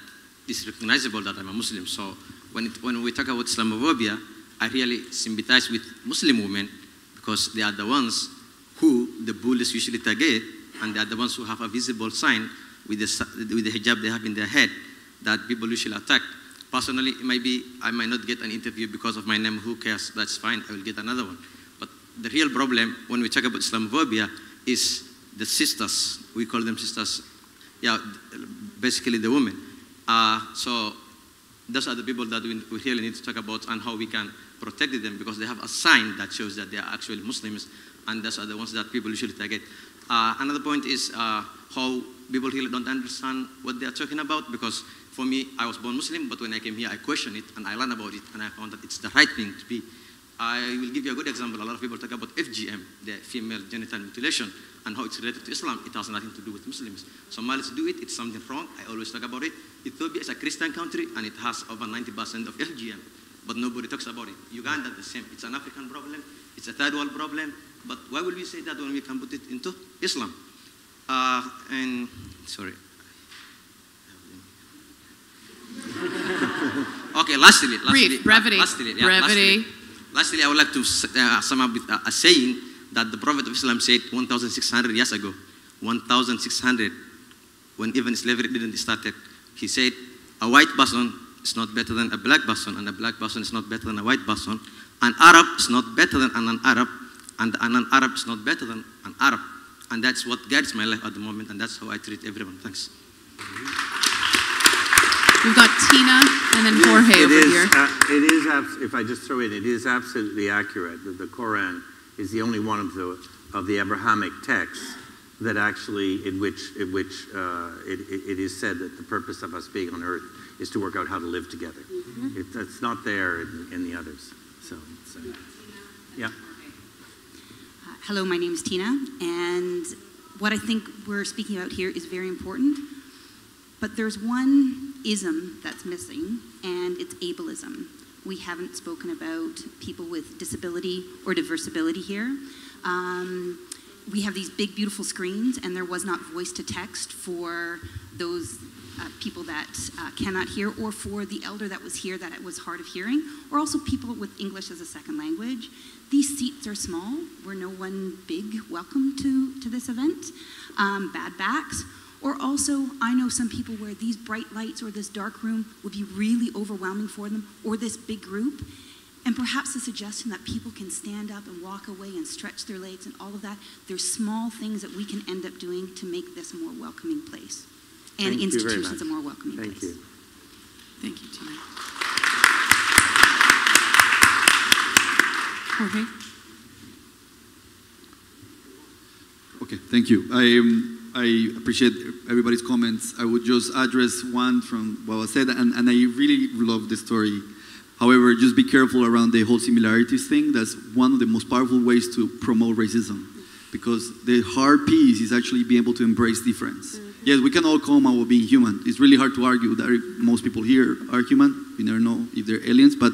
is recognizable that I'm a Muslim. So when, it, when we talk about Islamophobia, I really sympathize with Muslim women because they are the ones who the bullies usually target, and they are the ones who have a visible sign with the, with the hijab they have in their head that people usually attack. Personally, maybe I might not get an interview because of my name, who cares, that's fine, I will get another one. But the real problem when we talk about Islamophobia is the sisters, we call them sisters, yeah, basically the women. Uh, so those are the people that we, we really need to talk about and how we can protect them because they have a sign that shows that they are actually Muslims, and those are the ones that people usually target. Uh, another point is uh, how people really don't understand what they are talking about because for me, I was born Muslim, but when I came here, I questioned it, and I learned about it, and I found that it's the right thing to be. I will give you a good example. A lot of people talk about F G M, the female genital mutilation, and how it's related to Islam. It has nothing to do with Muslims. Somalis do it. It's something wrong. I always talk about it. Ethiopia is a Christian country, and it has over ninety percent of F G M, but nobody talks about it. Uganda, the same. It's an African problem. It's a third world problem. But why would we say that when we can put it into Islam? Uh, and, sorry. Okay, lastly, lastly, Brief, brevity, lastly, yeah, brevity. lastly, lastly, I would like to uh, sum up with a, a saying that the Prophet of Islam said one thousand six hundred years ago, one thousand six hundred, when even slavery didn't start. He said, a white person is not better than a black person, and a black person is not better than a white person, an Arab is not better than an Arab, and a non-Arab is not better than an Arab. And that's what guides my life at the moment, and that's how I treat everyone. Thanks. We've got Tina and then Jorge over here. Uh, it is, if I just throw in, it is absolutely accurate that the Quran is the only one of the, of the Abrahamic texts that actually in which, in which uh, it, it is said that the purpose of us being on Earth is to work out how to live together. Mm-hmm. It, that's not there in, in the others. So, so. yeah. Uh, hello, my name is Tina, and what I think we're speaking about here is very important, but there's one ism that's missing, and it's ableism. We haven't spoken about people with disability or diversibility here. Um, we have these big, beautiful screens, and there was not voice to text for those uh, people that uh, cannot hear, or for the elder that was here that was hard of hearing, or also people with English as a second language. These seats are small. We're no one big welcome to, to this event. Um, bad backs. Or also, I know some people where these bright lights or this dark room would be really overwhelming for them, or this big group. And perhaps the suggestion that people can stand up and walk away and stretch their legs and all of that, there's small things that we can end up doing to make this a more welcoming place. And Thank institutions a more welcoming Thank place. Thank you. Thank you, Tina. Jorge. Okay, thank you. I, um, I appreciate everybody's comments. I would just address one from what was said, and, and I really love this story. However, just be careful around the whole similarities thing. That's one of the most powerful ways to promote racism, because the hard piece is actually being able to embrace difference. Mm-hmm. Yes, we can all come out with being human. It's really hard to argue that most people here are human. We never know if they're aliens, but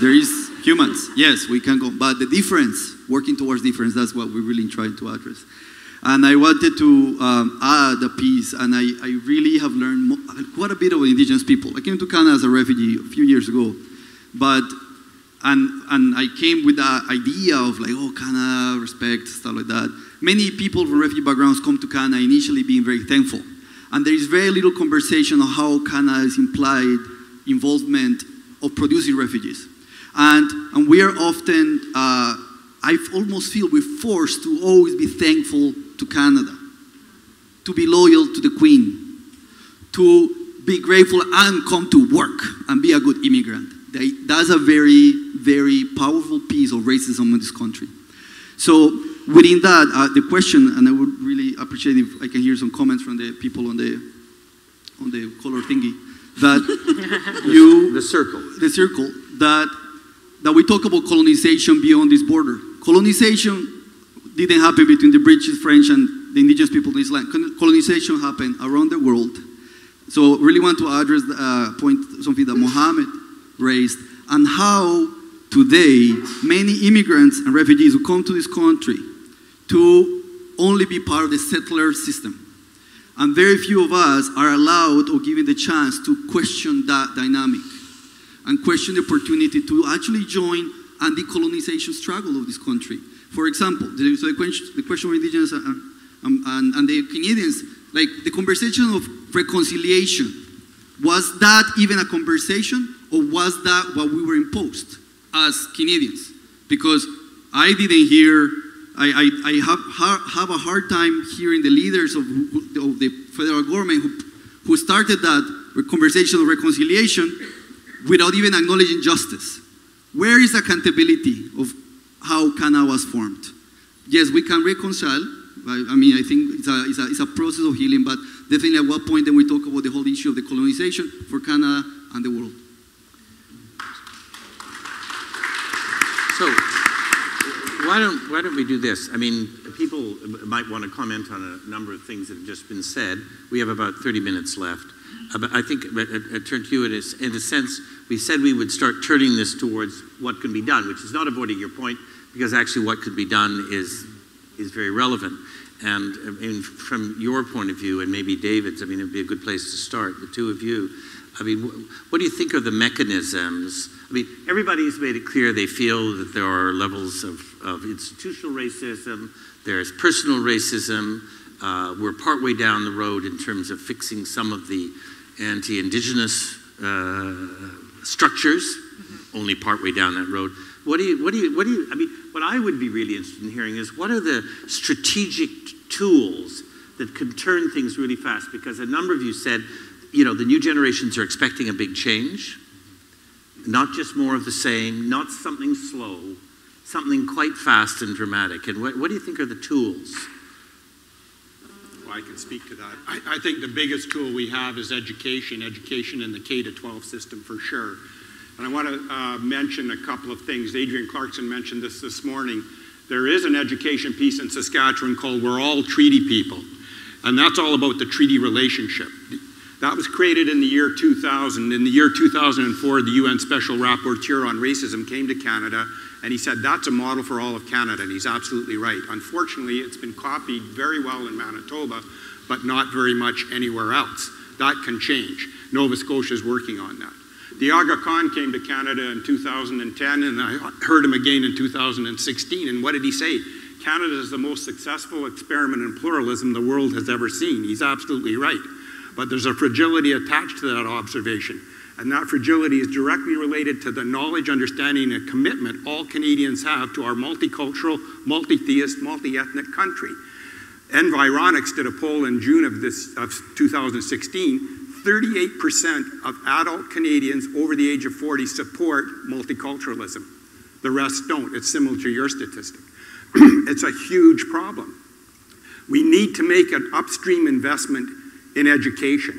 there is humans. Yes, we can go. But the difference, working towards difference, that's what we're really trying to address. And I wanted to um, add a piece, and I, I really have learned quite a bit of indigenous people. I came to Canada as a refugee a few years ago. But, and, and I came with the idea of like, oh, Canada, respect, stuff like that. Many people from refugee backgrounds come to Canada initially being very thankful. And there is very little conversation on how Canada's implied involvement of producing refugees. And, and we are often, uh, I almost feel we're forced to always be thankful to Canada, to be loyal to the Queen, to be grateful and come to work and be a good immigrant. That's a very, very powerful piece of racism in this country. So within that, uh, the question, and I would really appreciate if I can hear some comments from the people on the, on the color thingy, that you... The circle. The circle, that, that we talk about colonization beyond this border. Colonization didn't happen between the British, French, and the indigenous people in this land. Colonization happened around the world. So really want to address uh, point something that Mohammed raised, and how today many immigrants and refugees who come to this country to only be part of the settler system. And very few of us are allowed or given the chance to question that dynamic and question the opportunity to actually join and decolonization struggle of this country. For example, the question of indigenous and, and, and the Canadians, like the conversation of reconciliation, was that even a conversation? Or was that what we were imposed as Canadians? Because I didn't hear, I, I, I have, ha, have a hard time hearing the leaders of, who, of the federal government who, who started that conversation of reconciliation without even acknowledging justice. Where is accountability of how Canada was formed? Yes, we can reconcile. I, I mean, I think it's a, it's, a, it's a process of healing, but definitely at what point then we talk about the whole issue of the colonization for Canada and the world. So, why don't, why don't we do this? I mean, people might want to comment on a number of things that have just been said. We have about thirty minutes left. I think I turn to you, in a sense, we said we would start turning this towards what can be done, which is not avoiding your point, because actually what could be done is, is very relevant. And I mean, from your point of view, and maybe David's, I mean, it would be a good place to start, the two of you. I mean, what do you think are the mechanisms? I mean, everybody's made it clear they feel that there are levels of, of institutional racism, there's personal racism, uh, we're partway down the road in terms of fixing some of the anti-indigenous uh, structures, mm-hmm. only partway down that road. What do you, what do you, what do you, I mean, what I would be really interested in hearing is what are the strategic tools that can turn things really fast? Because a number of you said, you know, the new generations are expecting a big change, not just more of the same, not something slow, something quite fast and dramatic. And what, what do you think are the tools? I can speak to that. I, I think the biggest tool we have is education, education in the K to twelve system for sure. And I want to uh, mention a couple of things. Adrian Clarkson mentioned this this morning. There is an education piece in Saskatchewan called We're All Treaty People. And that's all about the treaty relationship. That was created in the year two thousand. In the year two thousand four, the U N Special Rapporteur on Racism came to Canada, and he said that's a model for all of Canada, and he's absolutely right. Unfortunately, it's been copied very well in Manitoba, but not very much anywhere else. That can change. Nova Scotia is working on that. The Aga Khan came to Canada in two thousand ten, and I heard him again in two thousand sixteen, and what did he say? Canada is the most successful experiment in pluralism the world has ever seen. He's absolutely right. But there's a fragility attached to that observation, and that fragility is directly related to the knowledge, understanding, and commitment all Canadians have to our multicultural, multi-theist, multi-ethnic country. Environics did a poll in June of, this, of two thousand sixteen, thirty-eight percent of adult Canadians over the age of forty support multiculturalism. The rest don't. It's similar to your statistic. It's a huge problem. We need to make an upstream investment in education.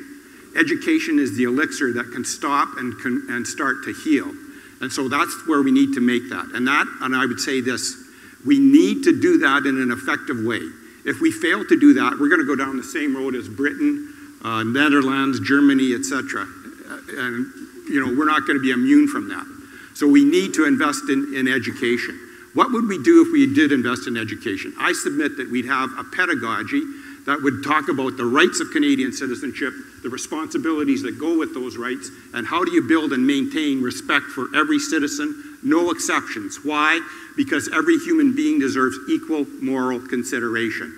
Education is the elixir that can stop and, can, and start to heal. And so that's where we need to make that. And that, and I would say this, we need to do that in an effective way. If we fail to do that, we're going to go down the same road as Britain, Uh, Netherlands, Germany, et cetera. And, you know, we're not going to be immune from that. So we need to invest in, in education. What would we do if we did invest in education? I submit that we'd have a pedagogy that would talk about the rights of Canadian citizenship, the responsibilities that go with those rights, and how do you build and maintain respect for every citizen, no exceptions. Why? Because every human being deserves equal moral consideration.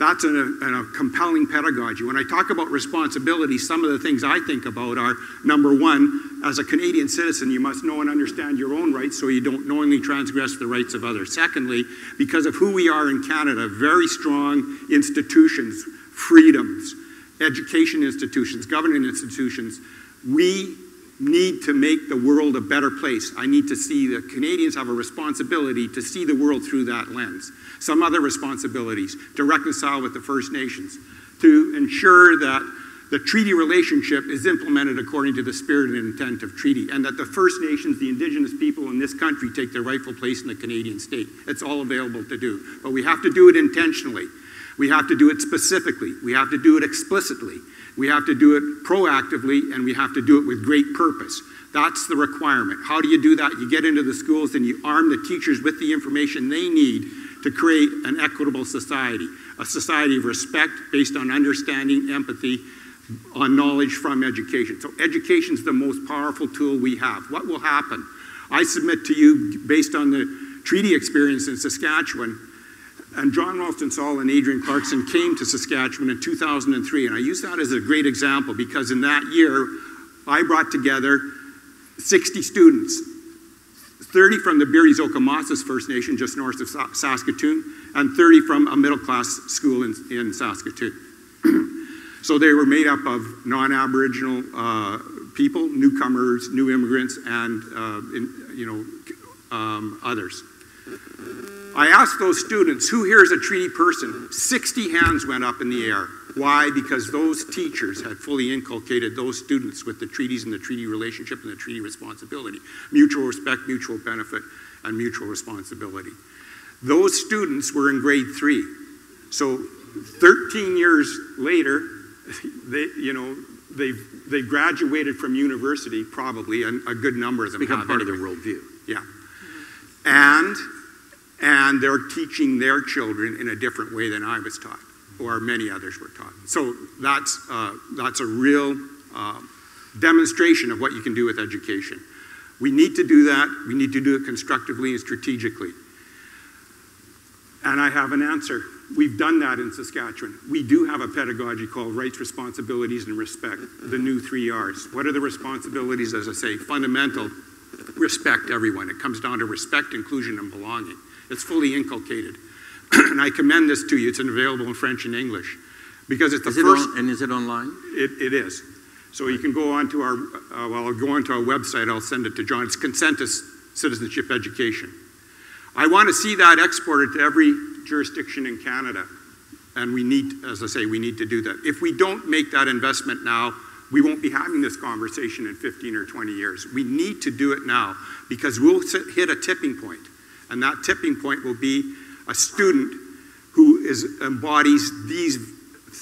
That's an, an, a compelling pedagogy. When I talk about responsibility, some of the things I think about are, number one, as a Canadian citizen, you must know and understand your own rights so you don't knowingly transgress the rights of others. Secondly, because of who we are in Canada, very strong institutions, freedoms, education institutions, governing institutions, we need to make the world a better place. I need to see that Canadians have a responsibility to see the world through that lens. Some other responsibilities, to reconcile with the First Nations, to ensure that the treaty relationship is implemented according to the spirit and intent of treaty, and that the First Nations, the Indigenous people in this country, take their rightful place in the Canadian state. It's all available to do, but we have to do it intentionally. We have to do it specifically. We have to do it explicitly. We have to do it proactively, and we have to do it with great purpose. That's the requirement. How do you do that? You get into the schools and you arm the teachers with the information they need to create an equitable society, a society of respect based on understanding, empathy, on knowledge from education. So education is the most powerful tool we have. What will happen? I submit to you, based on the treaty experience in Saskatchewan, and John Ralston Saul and Adrian Clarkson came to Saskatchewan in two thousand three, and I use that as a great example because in that year, I brought together sixty students, thirty from the Biris Okamasis First Nation, just north of Saskatoon, and thirty from a middle-class school in, in Saskatoon. So they were made up of non-Aboriginal uh, people, newcomers, new immigrants, and uh, in, you know, um, others. I asked those students, who here is a treaty person? sixty hands went up in the air. Why? Because those teachers had fully inculcated those students with the treaties and the treaty relationship and the treaty responsibility. Mutual respect, mutual benefit, and mutual responsibility. Those students were in grade three. So thirteen years later, they, you know, they've, they've graduated from university probably, and a good number of them have. It's become part of their worldview. Yeah. And... and they're teaching their children in a different way than I was taught, or many others were taught. So that's, uh, that's a real uh, demonstration of what you can do with education. We need to do that. We need to do it constructively and strategically. And I have an answer. We've done that in Saskatchewan. We do have a pedagogy called Rights, Responsibilities, and Respect, the new three R's. What are the responsibilities? As I say, fundamental, respect everyone. It comes down to respect, inclusion, and belonging. It's fully inculcated. And I commend this to you. It's available in French and English. Because it's the first... And is it online? It, it is. So you can go onto our... Uh, well, I'll go onto our website. I'll send it to John. It's Consensus Citizenship Education. I want to see that exported to every jurisdiction in Canada. And we need, as I say, we need to do that. If we don't make that investment now, we won't be having this conversation in fifteen or twenty years. We need to do it now because we'll hit a tipping point. And that tipping point will be a student who is, embodies these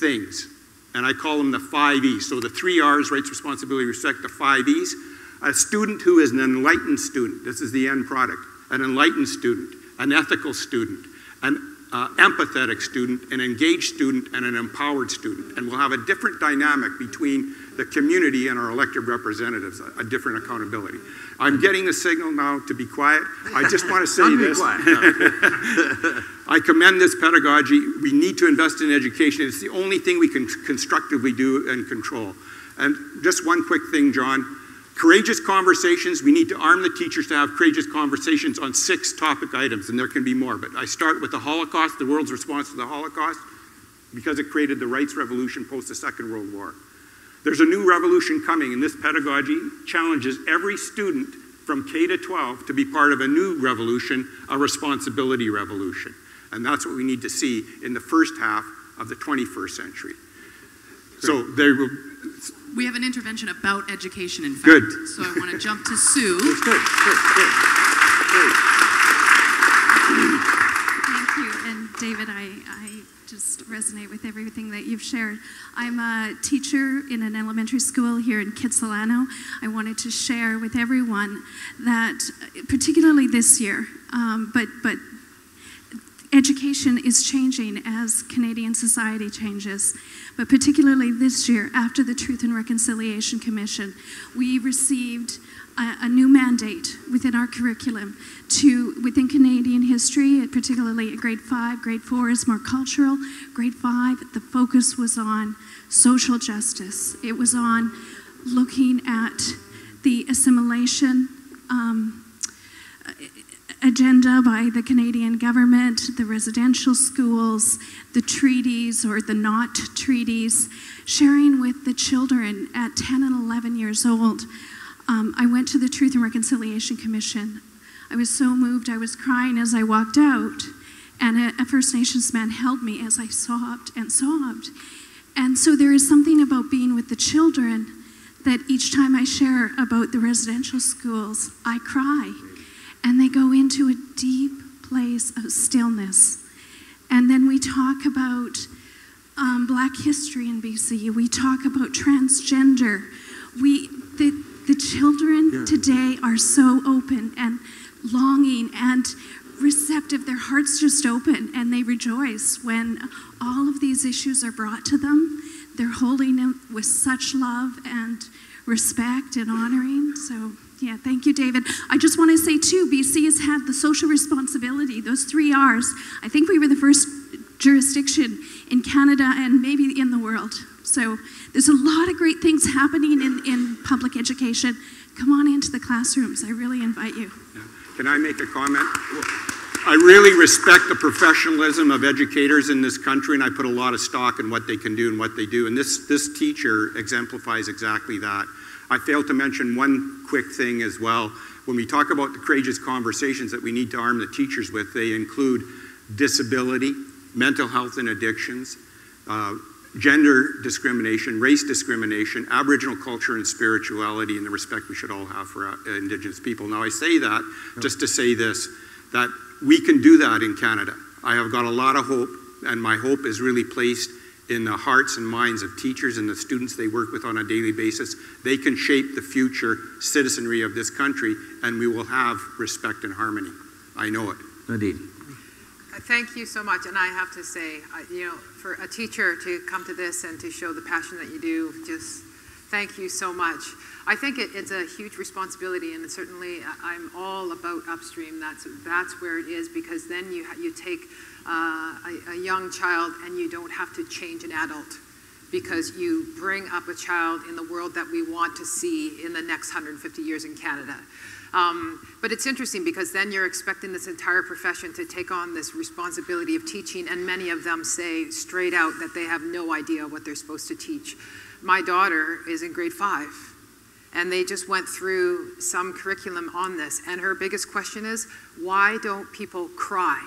things. And I call them the five E's. So the three R's, rights, responsibility, respect, the five E's. A student who is an enlightened student. This is the end product. An enlightened student, an ethical student, an uh, empathetic student, an engaged student, and an empowered student. And we'll have a different dynamic between the community and our elected representatives, a, a different accountability. I'm getting the signal now to be quiet. I just want to say this. quiet. No. [laughs] I commend this pedagogy. We need to invest in education. It's the only thing we can constructively do and control. And just one quick thing, John. Courageous conversations. We need to arm the teachers to have courageous conversations on six topic items, and there can be more. But I start with the Holocaust, the world's response to the Holocaust, because it created the rights revolution post the Second World War. There's a new revolution coming, and this pedagogy challenges every student from K to twelve to be part of a new revolution, a responsibility revolution. And that's what we need to see in the first half of the twenty-first century. Great. So they will... We have an intervention about education, in fact. Good. So I want to jump to Sue. Good, good, good, good. Great. Thank you. And David, I, I just resonate with everything that you've shared. I'm a teacher in an elementary school here in Kitsilano. I wanted to share with everyone that, particularly this year, um, but, but education is changing as Canadian society changes, but particularly this year, after the Truth and Reconciliation Commission, we received a, a new mandate within our curriculum to, within Canadian history, particularly at grade five, grade four is more cultural, grade five, the focus was on social justice. It was on looking at the assimilation um, agenda by the Canadian government, the residential schools, the treaties or the not treaties, sharing with the children at ten and eleven years old. Um, I went to the Truth and Reconciliation Commission. I was so moved, I was crying as I walked out, and a, a First Nations man held me as I sobbed and sobbed. And so there is something about being with the children that each time I share about the residential schools, I cry. And they go into a deep place of stillness. And then we talk about um, Black history in B C. We talk about transgender. We, the, the children yeah. today are so open and longing and receptive. Their hearts just open and they rejoice when all of these issues are brought to them. They're holding them with such love and respect and honoring. So. Yeah, thank you, David. I just want to say, too, B C has had the social responsibility, those three R's. I think we were the first jurisdiction in Canada and maybe in the world. So there's a lot of great things happening in, in public education. Come on into the classrooms. I really invite you. Yeah. Can I make a comment? I really respect the professionalism of educators in this country, and I put a lot of stock in what they can do and what they do. And this, this teacher exemplifies exactly that. I failed to mention one quick thing as well. When we talk about the courageous conversations that we need to arm the teachers with, they include disability, mental health and addictions, uh, gender discrimination, race discrimination, Aboriginal culture and spirituality, and the respect we should all have for uh, Indigenous people. Now I say that yep. just to say this, that we can do that in Canada. I have got a lot of hope, and my hope is really placed in the hearts and minds of teachers and the students they work with on a daily basis. They can shape the future citizenry of this country, and we will have respect and harmony. I know it. Nadine. Thank you so much, and I have to say, you know, for a teacher to come to this and to show the passion that you do, just thank you so much. I think it, it's a huge responsibility, and certainly I'm all about upstream. That's, that's where it is, because then you, you take Uh, a, a young child and you don't have to change an adult, because you bring up a child in the world that we want to see in the next one hundred fifty years in Canada. Um, but it's interesting, because then you're expecting this entire profession to take on this responsibility of teaching, and many of them say straight out that they have no idea what they're supposed to teach. My daughter is in grade five, and they just went through some curriculum on this, and her biggest question is, why don't people cry?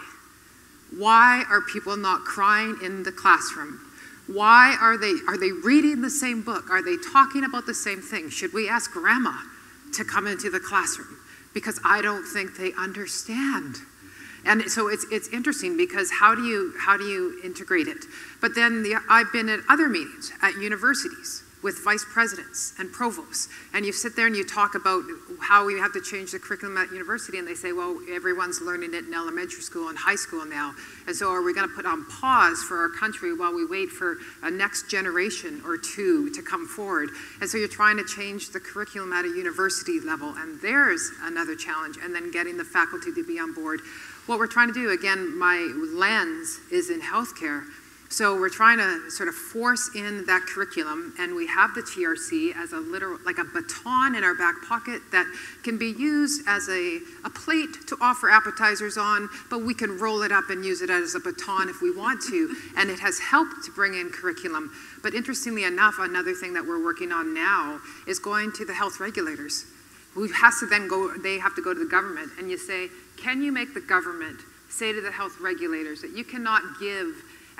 Why are people not crying in the classroom? Why are they, are they reading the same book? Are they talking about the same thing? Should we ask grandma to come into the classroom? Because I don't think they understand. And so it's, it's interesting, because how do, you, how do you integrate it? But then the, I've been at other meetings at universities with vice presidents and provosts, and you sit there and you talk about how we have to change the curriculum at university, and they say, well, everyone's learning it in elementary school and high school now, and so are we going to put on pause for our country while we wait for a next generation or two to come forward? And so you're trying to change the curriculum at a university level, and there's another challenge, and then getting the faculty to be on board. What we're trying to do, again, my lens is in healthcare. So we're trying to sort of force in that curriculum, and we have the T R C as a literal, like a baton in our back pocket that can be used as a, a plate to offer appetizers on, but we can roll it up and use it as a baton if we want to, and it has helped to bring in curriculum. But interestingly enough, another thing that we're working on now is going to the health regulators, who has to then go, they have to go to the government, and you say, can you make the government say to the health regulators that you cannot give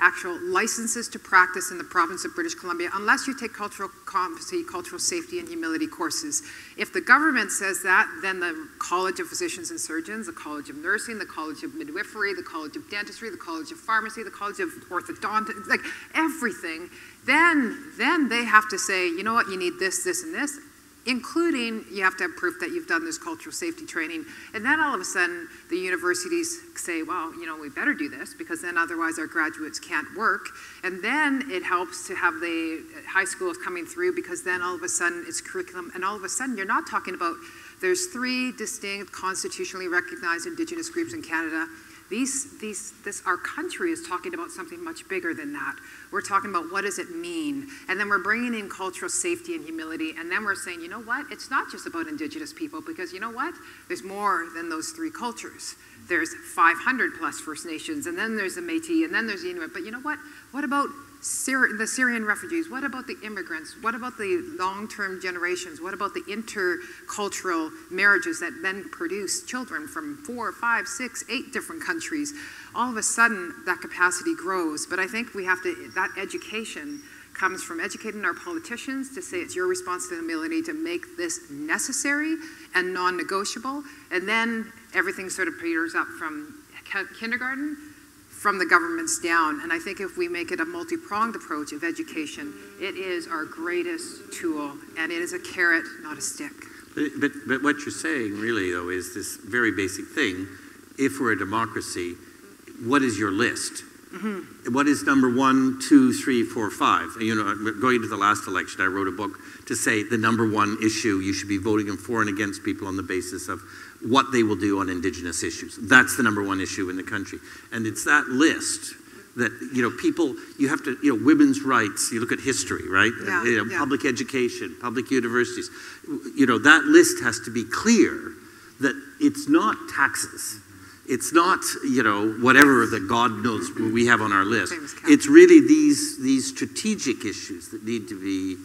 actual licenses to practice in the province of British Columbia unless you take cultural competency, cultural safety, and humility courses? If the government says that, then the College of Physicians and Surgeons, the College of Nursing, the College of Midwifery, the College of Dentistry, the College of Pharmacy, the College of Orthodontics, like everything, then, then they have to say, you know what, you need this, this, and this, including you have to have proof that you've done this cultural safety training. And then all of a sudden, the universities say, well, you know, we better do this, because then otherwise our graduates can't work. And then it helps to have the high schools coming through, because then all of a sudden it's curriculum. And all of a sudden you're not talking about, there's three distinct constitutionally recognized Indigenous groups in Canada. These, these, this, our country is talking about something much bigger than that. We're talking about what does it mean? And then we're bringing in cultural safety and humility, and then we're saying, you know what? It's not just about Indigenous people, because you know what? There's more than those three cultures. There's five hundred plus First Nations, and then there's the Métis, and then there's the Inuit. But you know what? What about Syri- the Syrian refugees? What about the immigrants? What about the long-term generations? What about the intercultural marriages that then produce children from four, five, six, eight different countries? All of a sudden, that capacity grows. But I think we have to, that education comes from educating our politicians to say it's your responsibility to make this necessary and non-negotiable. And then everything sort of peters up from kindergarten, from the governments down. And I think if we make it a multi-pronged approach of education, it is our greatest tool, and it is a carrot, not a stick. But, but, but what you're saying really, though, is this very basic thing. If we're a democracy, what is your list? Mm-hmm. What is number one, two, three, four, five? You know, going into the last election, I wrote a book to say the number one issue you should be voting for and against people on the basis of what they will do on Indigenous issues. That's the number one issue in the country. And it's that list that, you know, people, you have to, you know, women's rights, you look at history, right? Yeah, you know, yeah. Public education, public universities. You know, that list has to be clear that it's not taxes. It's not, you know, whatever that God knows we have on our list. It's really these, these strategic issues that need to be,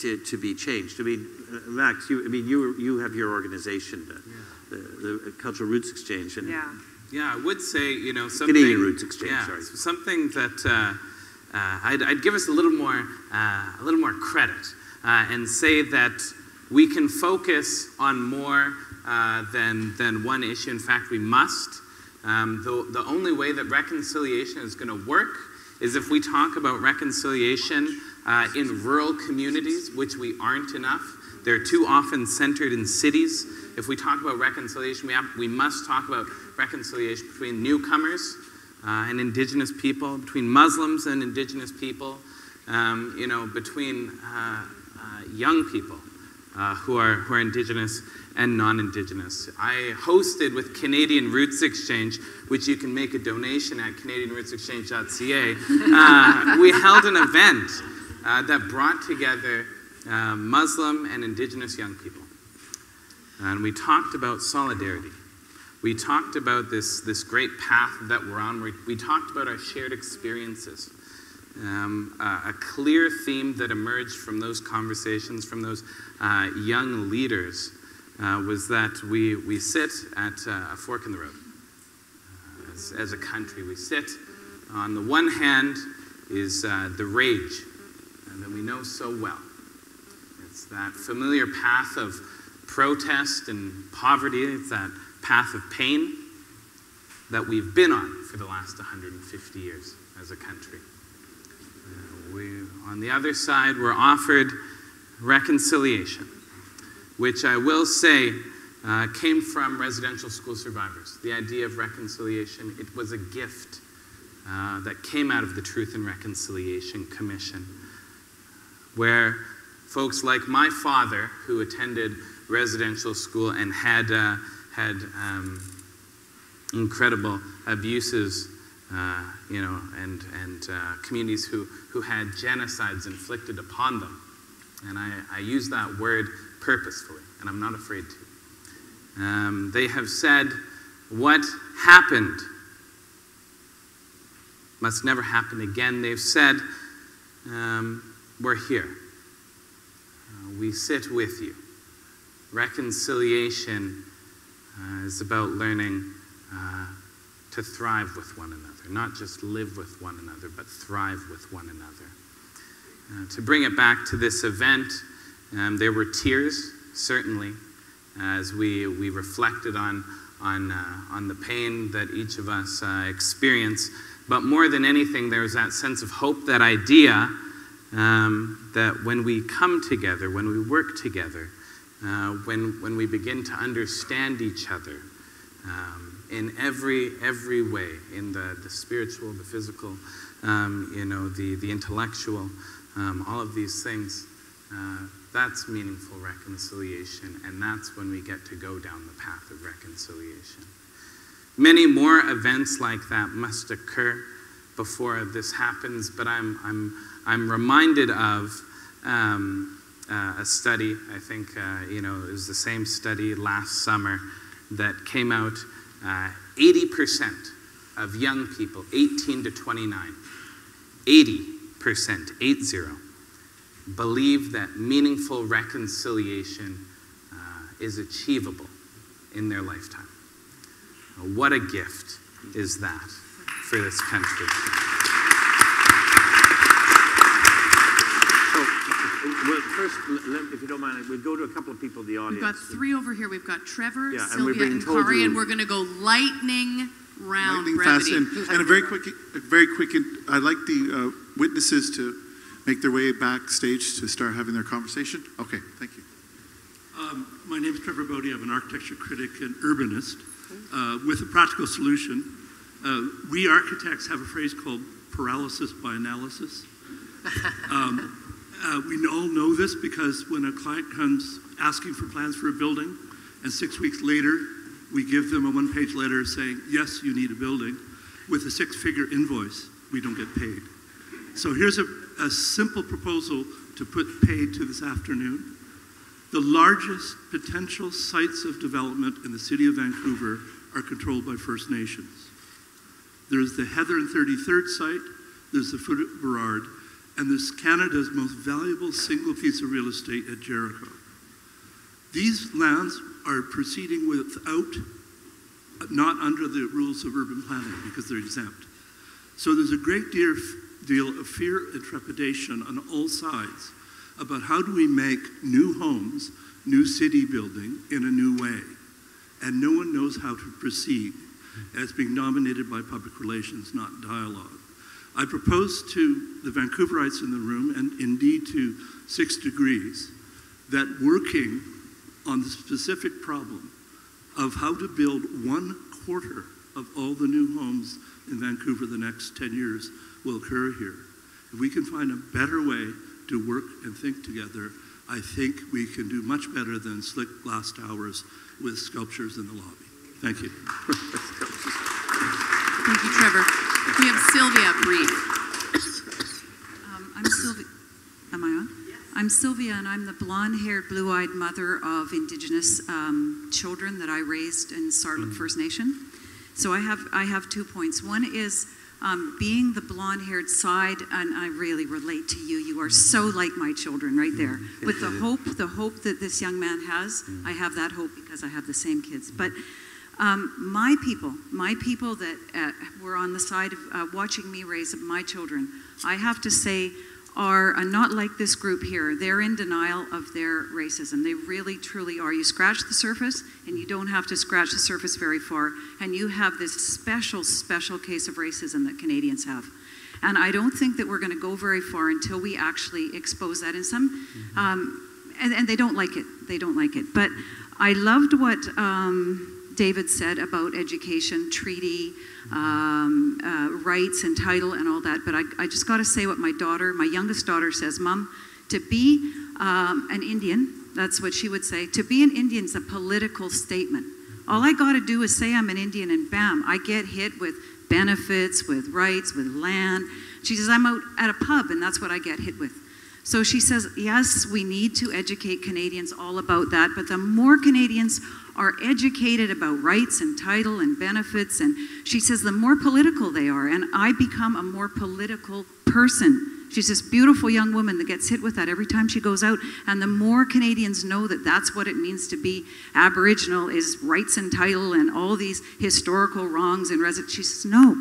to, to be changed. I mean, Max, you, I mean, you, you have your organization, to, yeah. The, the Cultural Roots Exchange. And yeah. Yeah, I would say, you know, something... Canadian Roots Exchange, yeah, sorry. Something that uh, uh, I'd, I'd give us a little more, uh, a little more credit uh, and say that we can focus on more uh, than, than one issue. In fact, we must. Um, the, the only way that reconciliation is going to work is if we talk about reconciliation uh, in rural communities, which we aren't enough. They're too often centered in cities. If we talk about reconciliation, we, have, we must talk about reconciliation between newcomers uh, and Indigenous people, between Muslims and Indigenous people, um, you know, between uh, uh, young people uh, who are who are Indigenous and non-Indigenous. I hosted with Canadian Roots Exchange, which you can make a donation at Canadian Roots Exchange dot C A. Uh, we held an event uh, that brought together uh, Muslim and Indigenous young people. And we talked about solidarity. We talked about this, this great path that we're on. We, we talked about our shared experiences. Um, uh, a clear theme that emerged from those conversations, from those uh, young leaders, uh, was that we, we sit at uh, a fork in the road. Uh, as, as a country we sit. On the one hand is uh, the rage uh, that we know so well. It's that familiar path of protest and poverty. It's that path of pain that we've been on for the last one hundred fifty years as a country. Uh, we, on the other side, we're offered reconciliation, which I will say uh, came from residential school survivors. The idea of reconciliation, it was a gift uh, that came out of the Truth and Reconciliation Commission, where folks like my father, who attended residential school and had, uh, had um, incredible abuses, uh, you know, and, and uh, communities who, who had genocides inflicted upon them. And I, I use that word purposefully, and I'm not afraid to. Um, they have said, what happened must never happen again. They've said, um, we're here. Uh, we sit with you. Reconciliation uh, is about learning uh, to thrive with one another, not just live with one another, but thrive with one another. Uh, to bring it back to this event, um, there were tears, certainly, as we, we reflected on, on, uh, on the pain that each of us uh, experience. But more than anything, there was that sense of hope, that idea um, that when we come together, when we work together, uh, when, when we begin to understand each other um, in every, every way, in the, the spiritual, the physical, um, you know, the, the intellectual, Um, all of these things, uh, that's meaningful reconciliation, and that's when we get to go down the path of reconciliation. Many more events like that must occur before this happens, but I'm, I'm, I'm reminded of um, uh, a study, I think, uh, you know, it was the same study last summer that came out, uh, eighty percent of young people, eighteen to twenty-nine, eighty percent, eight zero, believe that meaningful reconciliation uh, is achievable in their lifetime. What a gift is that for this country. So, well, first, if you don't mind, we'll go to a couple of people in the audience. We've got three over here. We've got Trevor, yeah, Sylvia, and Kari, and we're going to go lightning round. Lightning fast. And, and a very quick, a very quick, I like the... Uh, witnesses to make their way backstage to start having their conversation. Okay, thank you. Um, my name is Trevor Bodie. I'm an architecture critic and urbanist uh, with a practical solution. Uh, we architects have a phrase called paralysis by analysis. um, uh, we all know this because when a client comes asking for plans for a building and six weeks later we give them a one-page letter saying, yes, you need a building, with a six-figure invoice, we don't get paid. So here's a, a simple proposal to put paid to this afternoon. The largest potential sites of development in the city of Vancouver are controlled by First Nations. There's the Heather and thirty-third site, there's the Foot at Burrard, and there's Canada's most valuable single piece of real estate at Jericho. These lands are proceeding without, not under the rules of urban planning because they're exempt. So there's a great deal deal of fear and trepidation on all sides about how do we make new homes, new city building in a new way. And no one knows how to proceed, as being dominated by public relations, not dialogue. I propose to the Vancouverites in the room, and indeed to Six Degrees, that working on the specific problem of how to build one quarter of all the new homes in Vancouver the next ten years will occur here. If we can find a better way to work and think together, I think we can do much better than slick glass towers with sculptures in the lobby. Thank you. Thank you, Trevor. We have Sylvia Brief. Um, I'm Sylvia. Am I on? Yes. I'm Sylvia, and I'm the blonde-haired, blue-eyed mother of Indigenous um, children that I raised in Sartlet mm. First Nation. So I have, I have two points. One is um, being the blonde-haired side, and I really relate to you. You are so like my children right there. With the hope, the hope that this young man has, I have that hope because I have the same kids. But Um, my people, my people that uh, were on the side of uh, watching me raise my children, I have to say, are uh, not like this group here. They're in denial of their racism. They really, truly are. You scratch the surface, and you don't have to scratch the surface very far, and you have this special, special case of racism that Canadians have. And I don't think that we're going to go very far until we actually expose that in some, um, and, and they don't like it. They don't like it. But I loved what um, David said about education, treaty, um, uh, rights and title and all that. But I, I just got to say what my daughter, my youngest daughter says, Mom, to be um, an Indian, that's what she would say, to be an Indian is a political statement. All I got to do is say I'm an Indian and bam, I get hit with benefits, with rights, with land. She says, I'm out at a pub and that's what I get hit with. So she says, yes, we need to educate Canadians all about that, but the more Canadians are educated about rights and title and benefits, and she says the more political they are, and I become a more political person. She's this beautiful young woman that gets hit with that every time she goes out, and the more Canadians know that that's what it means to be Aboriginal, is rights and title and all these historical wrongs and residence. She says, no,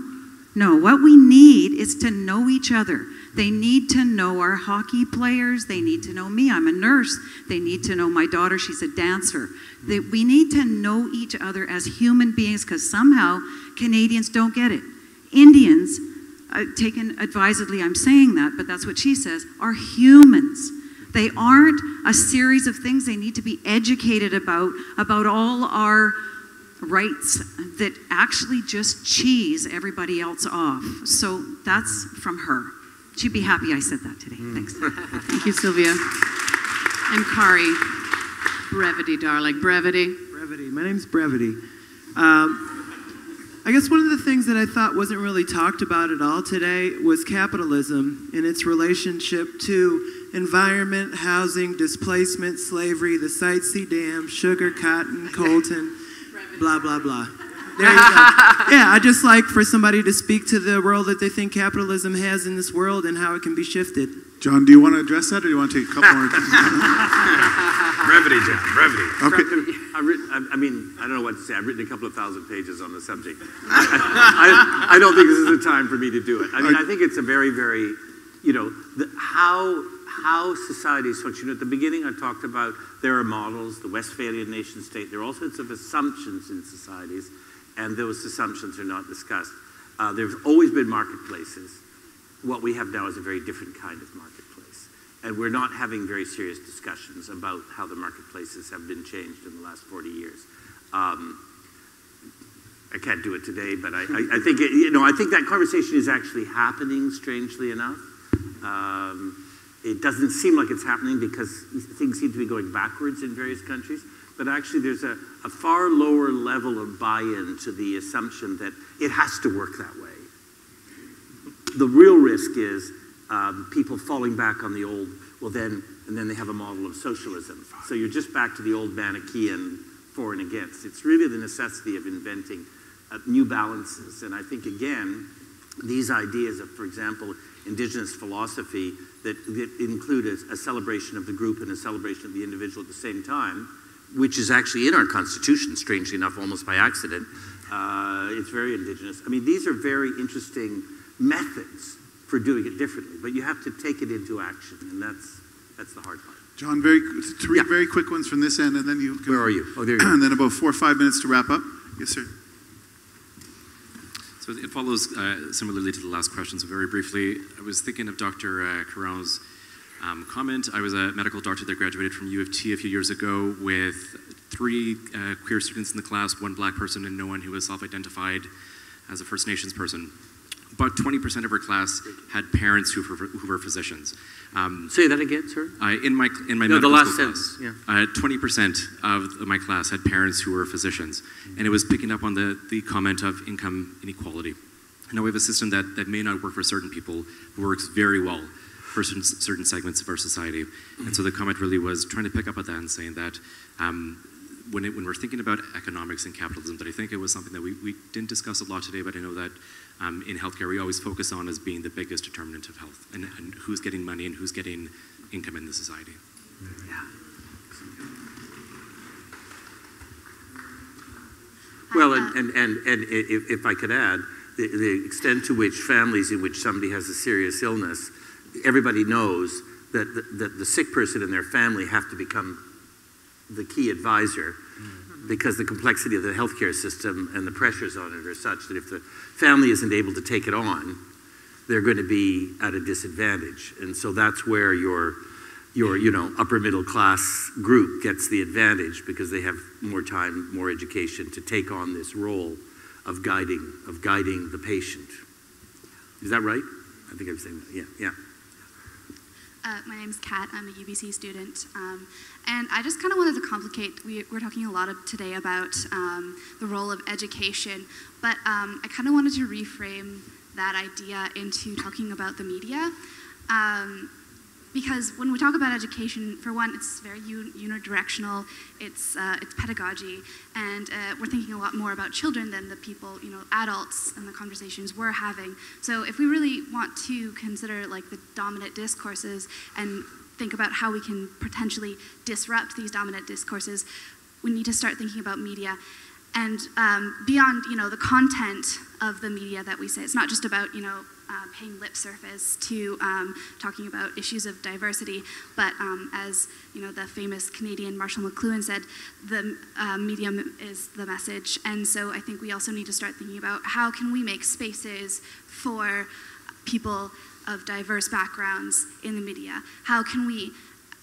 no, what we need is to know each other. They need to know our hockey players. They need to know me. I'm a nurse. They need to know my daughter. She's a dancer. They, we need to know each other as human beings, because somehow Canadians don't get it. Indians, uh, taken advisedly, I'm saying that, but that's what she says, are humans. They aren't a series of things they need to be educated about, about all our rights that actually just cheese everybody else off. So that's from her. She'd be happy I said that today. Mm. Thanks. Thank you, Sylvia. I'm Kari. Brevity, darling. Brevity. Brevity. My name's Brevity. Um, I guess one of the things that I thought wasn't really talked about at all today was capitalism and its relationship to environment, housing, displacement, slavery, the Site C Dam, sugar, cotton, Colton, blah, blah, blah. There you go. Yeah, I just like for somebody to speak to the role that they think capitalism has in this world and how it can be shifted. John, do you want to address that, or do you want to take a couple more? Brevity, John, brevity. Okay. I've written, I mean, I don't know what to say. I've written a couple of thousand pages on the subject. I, I, I don't think this is the time for me to do it. I mean, I think it's a very, very, you know, the, how, how societies function. At the beginning, I talked about there are models, the Westphalian nation state. There are all sorts of assumptions in societies, and those assumptions are not discussed. Uh, there's always been marketplaces. What we have now is a very different kind of marketplace. And we're not having very serious discussions about how the marketplaces have been changed in the last forty years. Um, I can't do it today, but I, I, I think it, you know, I think that conversation is actually happening, strangely enough. Um, it doesn't seem like it's happening because things seem to be going backwards in various countries. But actually there's a, a far lower level of buy-in to the assumption that it has to work that way. The real risk is um, people falling back on the old, well then, and then they have a model of socialism. So you're just back to the old Manichaean for and against. It's really the necessity of inventing uh, new balances. And I think, again, these ideas of, for example, indigenous philosophy that, that include a, a celebration of the group and a celebration of the individual at the same time, which is actually in our Constitution, strangely enough, almost by accident. Uh, it's very indigenous. I mean, these are very interesting methods for doing it differently, but you have to take it into action, and that's, that's the hard part. John, very, three yeah. very quick ones from this end, and then you can... Where are you? Oh, there you go. And then about four or five minutes to wrap up. Yes, sir. So it follows uh, similarly to the last question, so very briefly. I was thinking of Doctor Uh, Caron's Um, comment. I was a medical doctor that graduated from U of T a few years ago with three uh, queer students in the class, one black person and no one who was self-identified as a First Nations person. About twenty percent of her class had parents who, for, who were physicians. Um, Say that again, sir? I, in my, in my no, medical the last school class, yeah. uh, twenty percent of my class had parents who were physicians. Mm-hmm. And it was picking up on the, the comment of income inequality. Now we have a system that, that may not work for certain people, but works very well for certain segments of our society. And so the comment really was trying to pick up at that and saying that um, when, it, when we're thinking about economics and capitalism, that I think it was something that we, we didn't discuss a lot today, but I know that um, in healthcare we always focus on as being the biggest determinant of health and, and who's getting money and who's getting income in the society. Yeah. Well, and, and, and, and if, if I could add, the, the extent to which families in which somebody has a serious illness, everybody knows that the, that the sick person and their family have to become the key advisor, mm-hmm. because the complexity of the healthcare system and the pressures on it are such that if the family isn't able to take it on, they're going to be at a disadvantage. And so that's where your, your you know, upper middle class group gets the advantage, because they have more time, more education to take on this role of guiding, of guiding the patient. Is that right? I think I'm saying that, yeah, yeah. Uh, my name's Kat, I'm a U B C student, um, and I just kind of wanted to complicate, we, we're talking a lot of today about um, the role of education, but um, I kind of wanted to reframe that idea into talking about the media. Um, because when we talk about education, for one, it's very un unidirectional, it's, uh, it's pedagogy, and uh, we're thinking a lot more about children than the people, you know, adults and the conversations we're having. So if we really want to consider like the dominant discourses and think about how we can potentially disrupt these dominant discourses, we need to start thinking about media. And um, beyond, you know, the content of the media that we say, it's not just about, you know, uh, paying lip service to um, talking about issues of diversity, but um, as, you know, the famous Canadian Marshall McLuhan said, the uh, medium is the message. And so I think we also need to start thinking about how can we make spaces for people of diverse backgrounds in the media? How can we,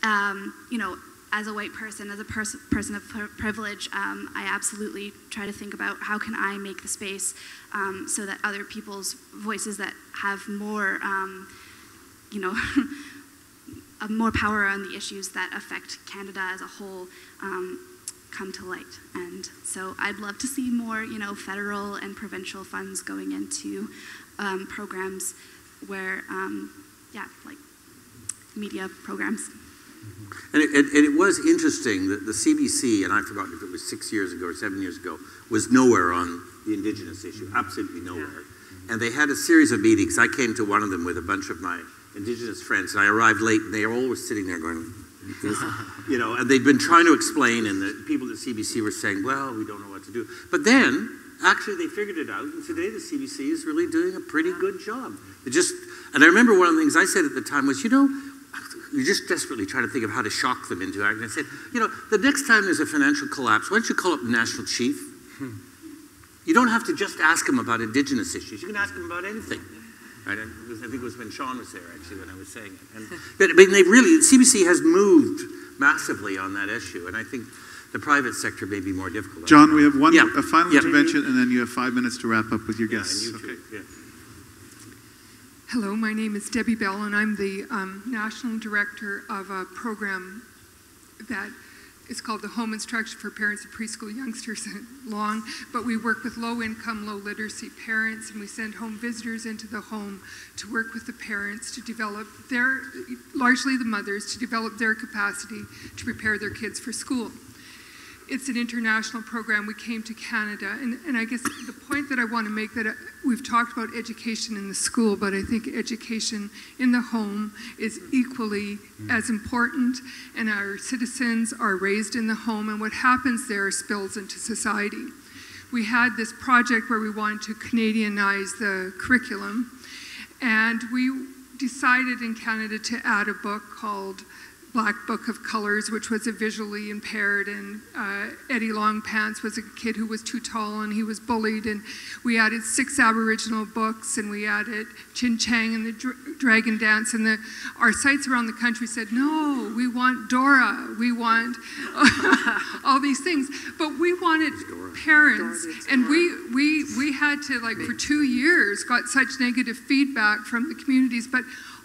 um, you know, as a white person, as a pers person of privilege, um, I absolutely try to think about how can I make the space um, so that other people's voices that have more, um, you know, more power on the issues that affect Canada as a whole um, come to light. And so I'd love to see more, you know, federal and provincial funds going into um, programs where, um, yeah, like media programs. And it, and it was interesting that the C B C, and I've forgotten if it was six years ago or seven years ago, was nowhere on the Indigenous issue, absolutely nowhere. And they had a series of meetings. I came to one of them with a bunch of my Indigenous friends, and I arrived late, and they all were sitting there going, you know, and they'd been trying to explain, and the people at the C B C were saying, well, we don't know what to do. But then, actually, they figured it out, and today the C B C is really doing a pretty good job. It just, and I remember one of the things I said at the time was, you know, you're just desperately trying to think of how to shock them into action. I said, you know, the next time there's a financial collapse, why don't you call up the national chief? Hmm. You don't have to just ask him about Indigenous issues. You can ask him about anything. Right? I, was, I think it was when Sean was there, actually, when I was saying it. And, but I mean, they really, the C B C has moved massively on that issue, and I think the private sector may be more difficult. John, we have one yeah. a final yeah. intervention, and then you have five minutes to wrap up with your yeah, guests. And you too. Okay. Yeah. Hello, my name is Debbie Bell, and I'm the um, National Director of a program that is called the Home Instruction for Parents of Preschool Youngsters Long, but we work with low-income, low-literacy parents, and we send home visitors into the home to work with the parents to develop their, largely the mothers, to develop their capacity to prepare their kids for school. It's an international program. We came to Canada, and, and I guess the point that I want to make that uh, we've talked about education in the school, but I think education in the home is equally as important, and our citizens are raised in the home, and what happens there spills into society. We had this project where we wanted to Canadianize the curriculum, and we decided in Canada to add a book called Black Book of Colors, which was a visually impaired, and uh, Eddie Longpants was a kid who was too tall and he was bullied, and we added six Aboriginal books, and we added Chin Chang and the dra Dragon Dance, and the, our sites around the country said, no, we want Dora, we want all these things, but we wanted Dora. parents, Dora, and Dora. we we we had to, like, for two years got such negative feedback from the communities, but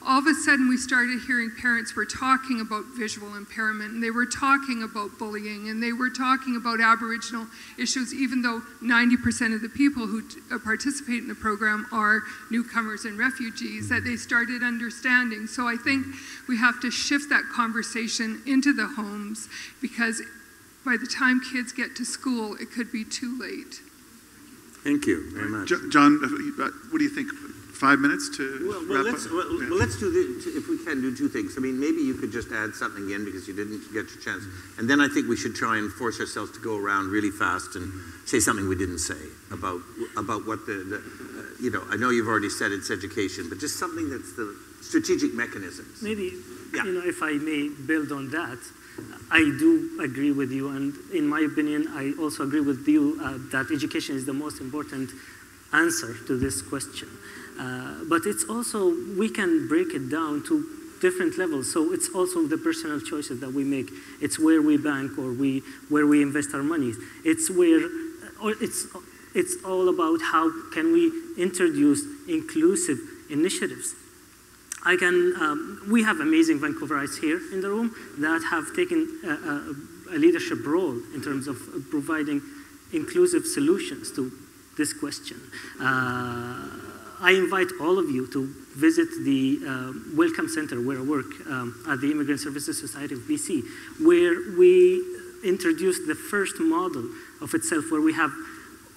all of a sudden we started hearing parents were talking about visual impairment, and they were talking about bullying, and they were talking about Aboriginal issues, even though ninety percent of the people who participate in the program are newcomers and refugees, that they started understanding. So I think we have to shift that conversation into the homes, because by the time kids get to school, it could be too late. Thank you very much. John, what do you think? five minutes to well, well, wrap let's, up? Well, yeah. well, let's do, the, if we can, do two things. I mean, maybe you could just add something in because you didn't get your chance. And then I think we should try and force ourselves to go around really fast and say something we didn't say about, about what the, the uh, you know, I know you've already said it's education, but just something that's the strategic mechanisms. Maybe, yeah. you know, if I may build on that, I do agree with you. And in my opinion, I also agree with you uh, that education is the most important answer to this question. Uh, but it's also, we can break it down to different levels. So it's also the personal choices that we make. It's where we bank or we, where we invest our money. It's where, or it's, it's all about how can we introduce inclusive initiatives. I can, um, we have amazing Vancouverites here in the room that have taken a, a, a leadership role in terms of providing inclusive solutions to this question. Uh, I invite all of you to visit the uh, Welcome Center where I work um, at the Immigrant Services Society of B C, where we introduced the first model of itself where we have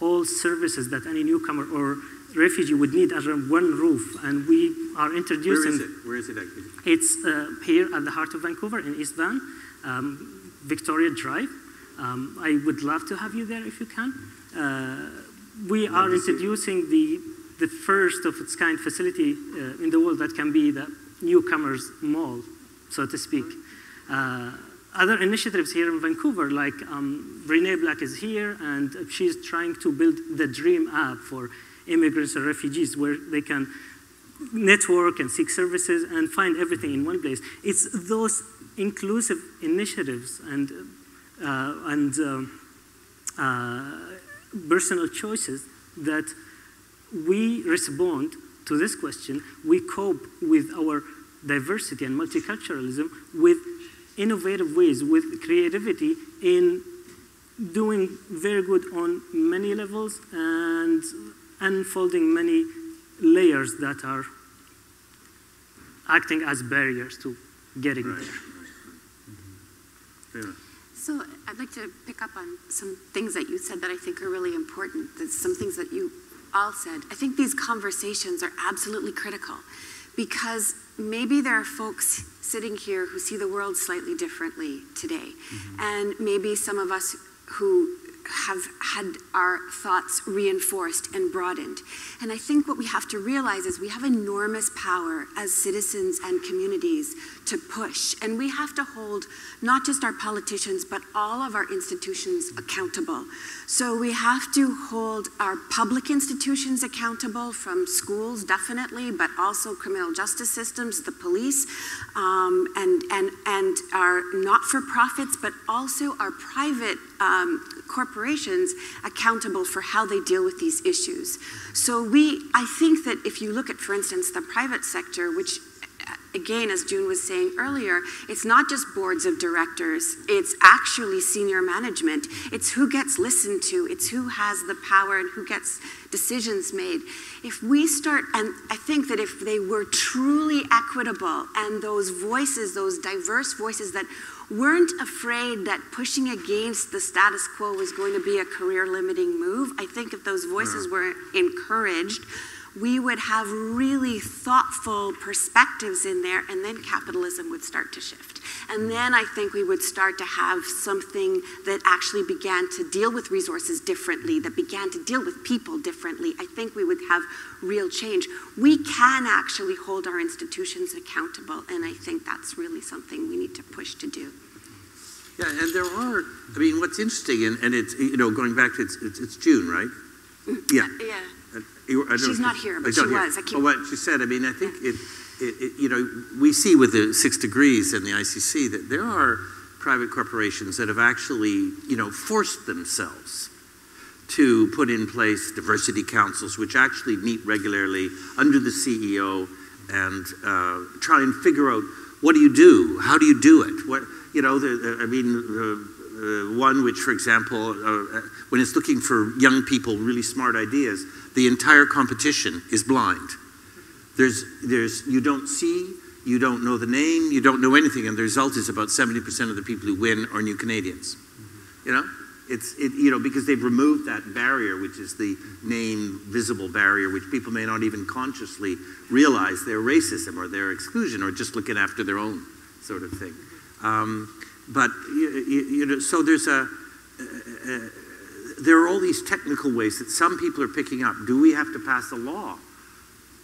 all services that any newcomer or refugee would need under one roof, and we are introducing... Where is it? Where is it actually? It's uh, here at the heart of Vancouver in East Van, um, Victoria Drive. Um, I would love to have you there if you can. Uh, we are introducing the the first of its kind facility uh, in the world that can be the newcomers mall, so to speak. Uh, other initiatives here in Vancouver, like um, Renee Black is here, and she's trying to build the Dream app for immigrants or refugees where they can network and seek services and find everything in one place. It's those inclusive initiatives and, uh, and uh, uh, personal choices that we respond to this question. We cope with our diversity and multiculturalism with innovative ways, with creativity in doing very good on many levels and unfolding many layers that are acting as barriers to getting right. there. Mm-hmm. yeah. So I'd like to pick up on some things that you said that I think are really important. There's some things that you all said. I think these conversations are absolutely critical because maybe there are folks sitting here who see the world slightly differently today. Mm-hmm. And maybe some of us who have had our thoughts reinforced and broadened. And I think what we have to realize is we have enormous power as citizens and communities to push. And we have to hold not just our politicians, but all of our institutions accountable. So we have to hold our public institutions accountable, from schools definitely, but also criminal justice systems, the police, um, and, and, and our not-for-profits, but also our private um, corporations accountable for how they deal with these issues. So we, I think that if you look at, for instance, the private sector, which again, as June was saying earlier, it's not just boards of directors, it's actually senior management. It's who gets listened to, it's who has the power and who gets decisions made. If we start, and I think that if they were truly equitable and those voices, those diverse voices that weren't afraid that pushing against the status quo was going to be a career-limiting move, I think if those voices yeah. were encouraged, we would have really thoughtful perspectives in there, and then capitalism would start to shift. And then I think we would start to have something that actually began to deal with resources differently, that began to deal with people differently. I think we would have real change. We can actually hold our institutions accountable, and I think that's really something we need to push to do. Yeah, and there are, I mean, what's interesting, and, and it's, you know, going back to, it's, it's, it's June, right? Yeah. Yeah. She's not here, but she was. I keep... oh, what she said, I mean, I think yeah. it, it, it, you know, we see with the six degrees and the I C C that there are private corporations that have actually, you know, forced themselves to put in place diversity councils, which actually meet regularly under the C E O and uh, try and figure out what do you do, how do you do it, what, you know, the, the, I mean, uh, Uh, one which, for example, uh, when it's looking for young people, really smart ideas, the entire competition is blind. There's, there's, you don't see, you don't know the name, you don't know anything, and the result is about seventy percent of the people who win are new Canadians. You know? It's, it, you know, because they've removed that barrier, which is the name visible barrier, which people may not even consciously realize their racism or their exclusion or just looking after their own sort of thing. Um, but, you, you, you know, so there's a, uh, uh, there are all these technical ways that some people are picking up. Do we have to pass a law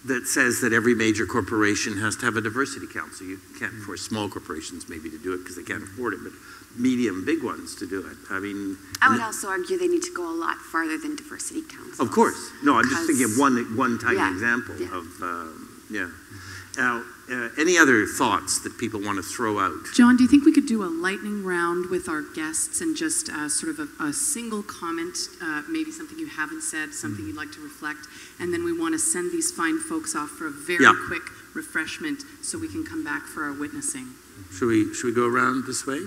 that says that every major corporation has to have a diversity council? You can't force small corporations maybe to do it because they can't afford it, but medium, big ones to do it. I mean, I would also argue they need to go a lot farther than diversity councils. Of course. No, I'm just thinking of one, one tiny yeah, example yeah. of, um, yeah. Now, uh, any other thoughts that people want to throw out? John, do you think we could do a lightning round with our guests and just uh, sort of a, a single comment, uh, maybe something you haven't said, something you'd like to reflect, and then we want to send these fine folks off for a very yeah. quick refreshment so we can come back for our witnessing. Should we, should we go around this way?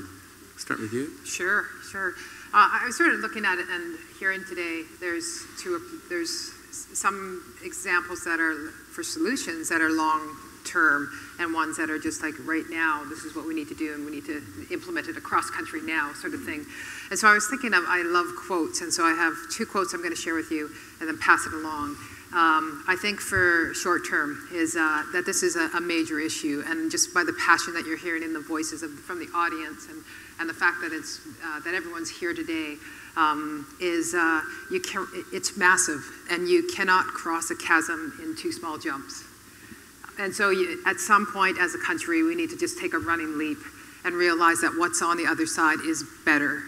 Start with you. Sure, sure. Uh, I was sort of looking at it and hearing today there's two, there's some examples that are for solutions that are long term and ones that are just like right now, this is what we need to do and we need to implement it across country now sort of thing. And so I was thinking of, I love quotes, and so I have two quotes I'm going to share with you and then pass it along. Um, I think for short term is uh, that this is a, a major issue, and just by the passion that you're hearing in the voices of, from the audience and, and the fact that it's uh, that everyone's here today um, is uh, you can, it's massive, and you cannot cross a chasm in two small jumps. And so you, at some point as a country, we need to just take a running leap and realize that what's on the other side is better.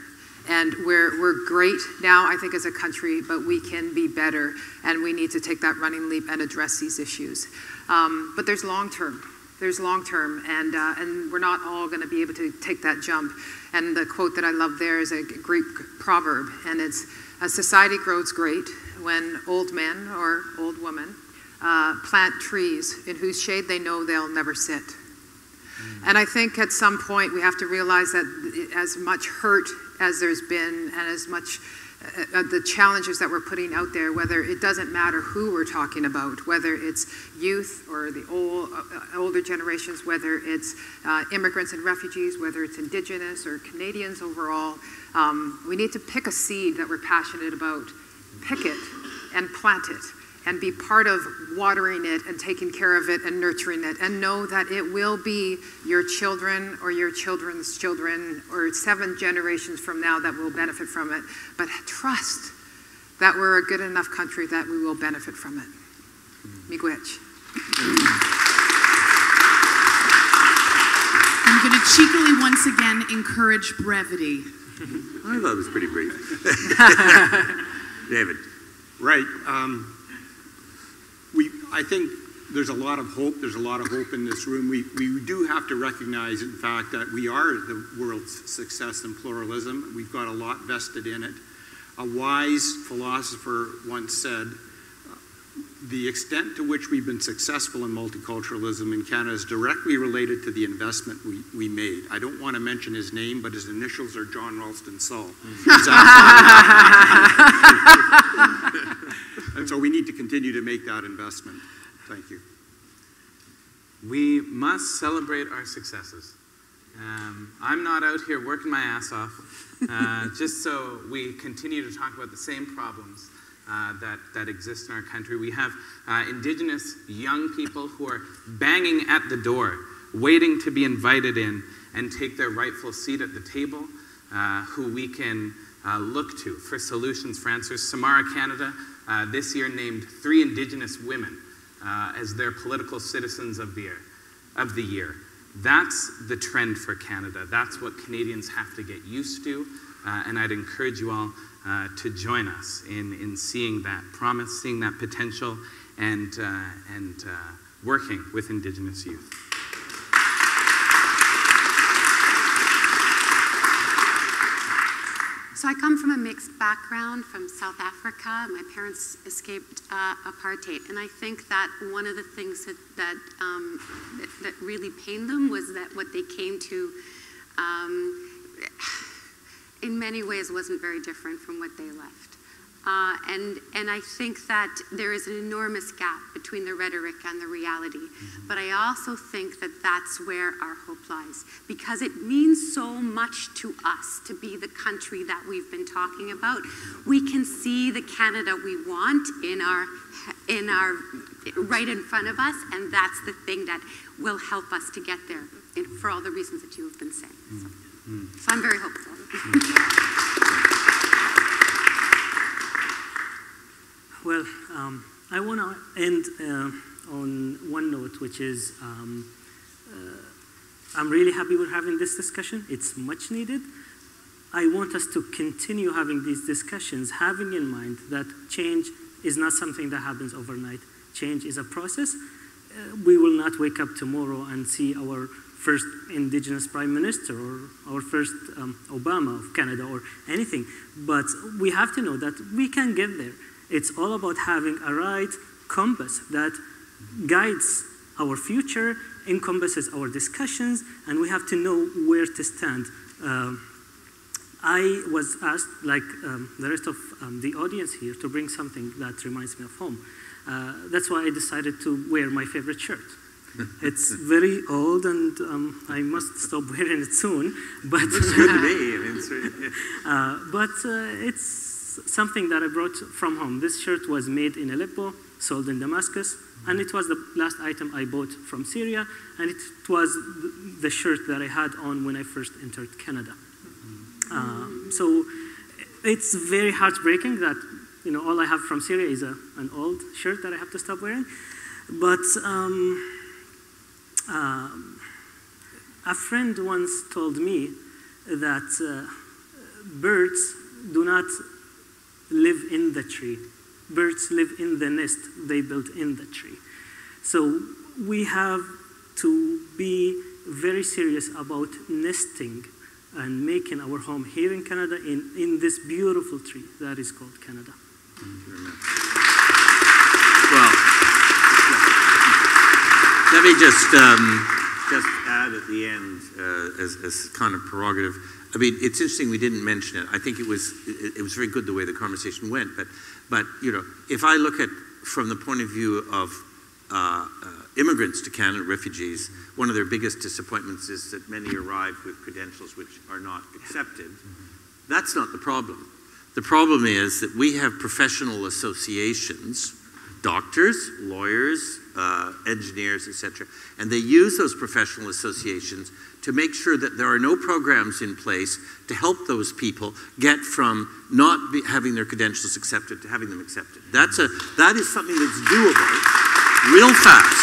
And we're, we're great now, I think, as a country, but we can be better, and we need to take that running leap and address these issues. Um, but there's long term. There's long term, and, uh, and we're not all going to be able to take that jump. And the quote that I love there is a Greek proverb, and it's, a society grows great when old men or old women uh, plant trees in whose shade they know they'll never sit. And I think at some point we have to realize that as much hurt as there's been and as much uh, the challenges that we're putting out there, whether it doesn't matter who we're talking about, whether it's youth or the old, uh, older generations, whether it's uh, immigrants and refugees, whether it's Indigenous or Canadians overall, um, we need to pick a seed that we're passionate about, pick it and plant it, and be part of watering it and taking care of it and nurturing it, and know that it will be your children or your children's children or seven generations from now that will benefit from it. But trust that we're a good enough country that we will benefit from it. Miigwech. I'm going to cheekily once again encourage brevity. I thought it was pretty brief. David. Right. Um, We, I think there's a lot of hope. There's a lot of hope in this room. We, we do have to recognize, in fact, that we are the world's success in pluralism. We've got a lot vested in it. A wise philosopher once said, the extent to which we've been successful in multiculturalism in Canada is directly related to the investment we, we made. I don't want to mention his name, but his initials are John Ralston Saul. And so we need to continue to make that investment. Thank you. We must celebrate our successes. Um, I'm not out here working my ass off, uh, just so we continue to talk about the same problems Uh, that, that exists in our country. We have uh, Indigenous young people who are banging at the door, waiting to be invited in and take their rightful seat at the table, uh, who we can uh, look to for solutions for answers. Samara Canada uh, this year named three Indigenous women uh, as their political citizens of the year, of the year. That's the trend for Canada. That's what Canadians have to get used to, uh, and I'd encourage you all Uh, to join us in, in seeing that promise, seeing that potential, and, uh, and uh, working with Indigenous youth. So I come from a mixed background from South Africa. My parents escaped uh, apartheid, and I think that one of the things that, that, um, that, that really pained them was that what they came to um, in many ways wasn't very different from what they left. Uh, and, and I think that there is an enormous gap between the rhetoric and the reality. But I also think that that's where our hope lies, because it means so much to us to be the country that we've been talking about. We can see the Canada we want in our, in our, right in front of us, and that's the thing that will help us to get there, for all the reasons that you have been saying. So, mm-hmm. so I'm very hopeful. Mm-hmm. Well, um, I want to end uh, on one note, which is um, uh, I'm really happy we're having this discussion. It's much needed. I want us to continue having these discussions, having in mind that change is not something that happens overnight. Change is a process. Uh, we will not wake up tomorrow and see our first Indigenous Prime Minister or our first um, Obama of Canada or anything. But we have to know that we can get there. It's all about having a right compass that guides our future, encompasses our discussions, and we have to know where to stand. Um, I was asked, like um, the rest of um, the audience here, to bring something that reminds me of home. Uh, that's why I decided to wear my favorite shirt. It's very old, and um, I must stop wearing it soon. But it looks good to me. I mean, sorry, yeah. uh, but uh, it's something that I brought from home. This shirt was made in Aleppo, sold in Damascus, and it was the last item I bought from Syria, and it was the shirt that I had on when I first entered Canada. Um, so it's very heartbreaking that, you know, all I have from Syria is a, an old shirt that I have to stop wearing. But um, uh, a friend once told me that uh, birds do not live in the tree. Birds live in the nest they built in the tree. So we have to be very serious about nesting and making our home here in Canada in, in this beautiful tree that is called Canada. Thank you very much. Well, let me just, um, just add at the end uh, as, as kind of prerogative. I mean, it's interesting we didn't mention it. I think it was it was very good the way the conversation went. But, but you know, if I look at from the point of view of uh, uh, immigrants to Canada, refugees, one of their biggest disappointments is that many arrive with credentials which are not accepted. That's not the problem. The problem is that we have professional associations, doctors, lawyers, uh, engineers, et cetera, and they use those professional associations to make sure that there are no programs in place to help those people get from not be having their credentials accepted to having them accepted. That's a, that is something that's doable real fast,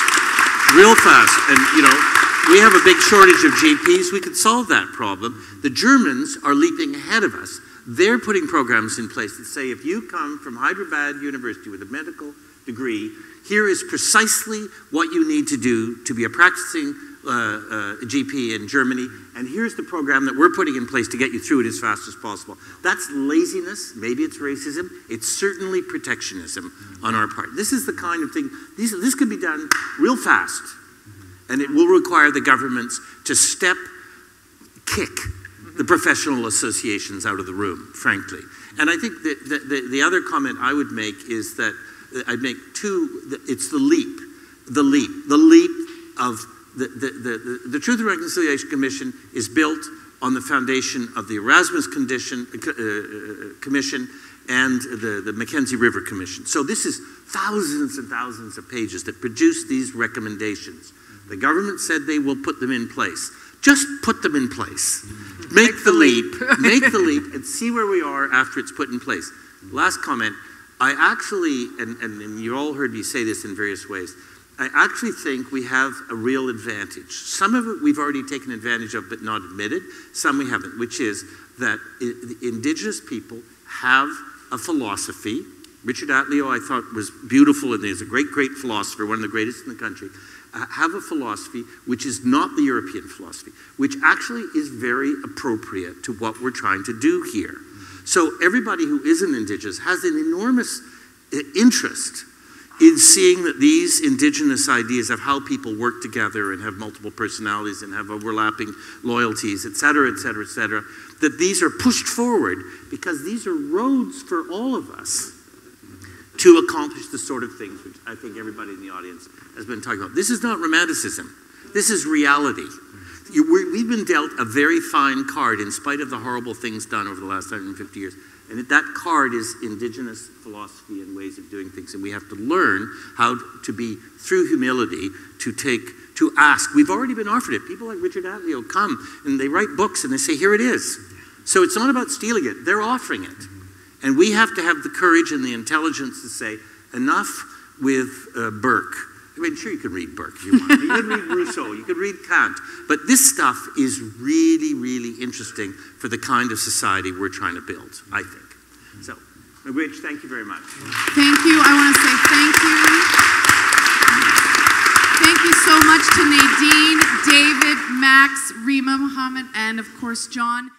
real fast. And, you know, we have a big shortage of G Ps. We could solve that problem. The Germans are leaping ahead of us. They're putting programs in place that say, if you come from Hyderabad University with a medical degree, here is precisely what you need to do to be a practicing Uh, uh, G P in Germany, and here's the program that we're putting in place to get you through it as fast as possible. That's laziness, maybe it's racism, it's certainly protectionism on our part. This is the kind of thing, these, this could be done real fast, and it will require the governments to step, kick the professional associations out of the room, frankly. And I think that the, the, the other comment I would make is that, I'd make two, it's the leap, the leap, the leap of The, the, the, the Truth and Reconciliation Commission is built on the foundation of the Erasmus condition, uh, Commission and the, the Mackenzie River Commission. So this is thousands and thousands of pages that produce these recommendations. The government said they will put them in place. Just put them in place. Make the leap. Make the leap and see where we are after it's put in place. Last comment. I actually, and, and, and you all heard me say this in various ways, I actually think we have a real advantage. Some of it we've already taken advantage of but not admitted, some we haven't, which is that Indigenous people have a philosophy. Richard Atleau, I thought, was beautiful, and he's a great, great philosopher, one of the greatest in the country, uh, have a philosophy which is not the European philosophy, which actually is very appropriate to what we're trying to do here. So everybody who isn't Indigenous has an enormous interest is seeing that these indigenous ideas of how people work together and have multiple personalities and have overlapping loyalties, et cetera, et cetera, et cetera, that these are pushed forward because these are roads for all of us to accomplish the sort of things which I think everybody in the audience has been talking about. This is not romanticism. This is reality. You, we've been dealt a very fine card in spite of the horrible things done over the last one hundred fifty years. And that card is indigenous philosophy and ways of doing things. And we have to learn how to be, through humility, to take, to ask. We've already been offered it. People like Richard Atleal come and they write books and they say, here it is. So it's not about stealing it. They're offering it. And we have to have the courage and the intelligence to say, enough with uh, Burke. I mean, sure, you can read Burke if you want. You can read Rousseau, you can read Kant. But this stuff is really, really interesting for the kind of society we're trying to build, I think. So, Rich, thank you very much. Thank you. I want to say thank you. Thank you so much to Nadine, David, Max, Rima, Muhammad, and, of course, John.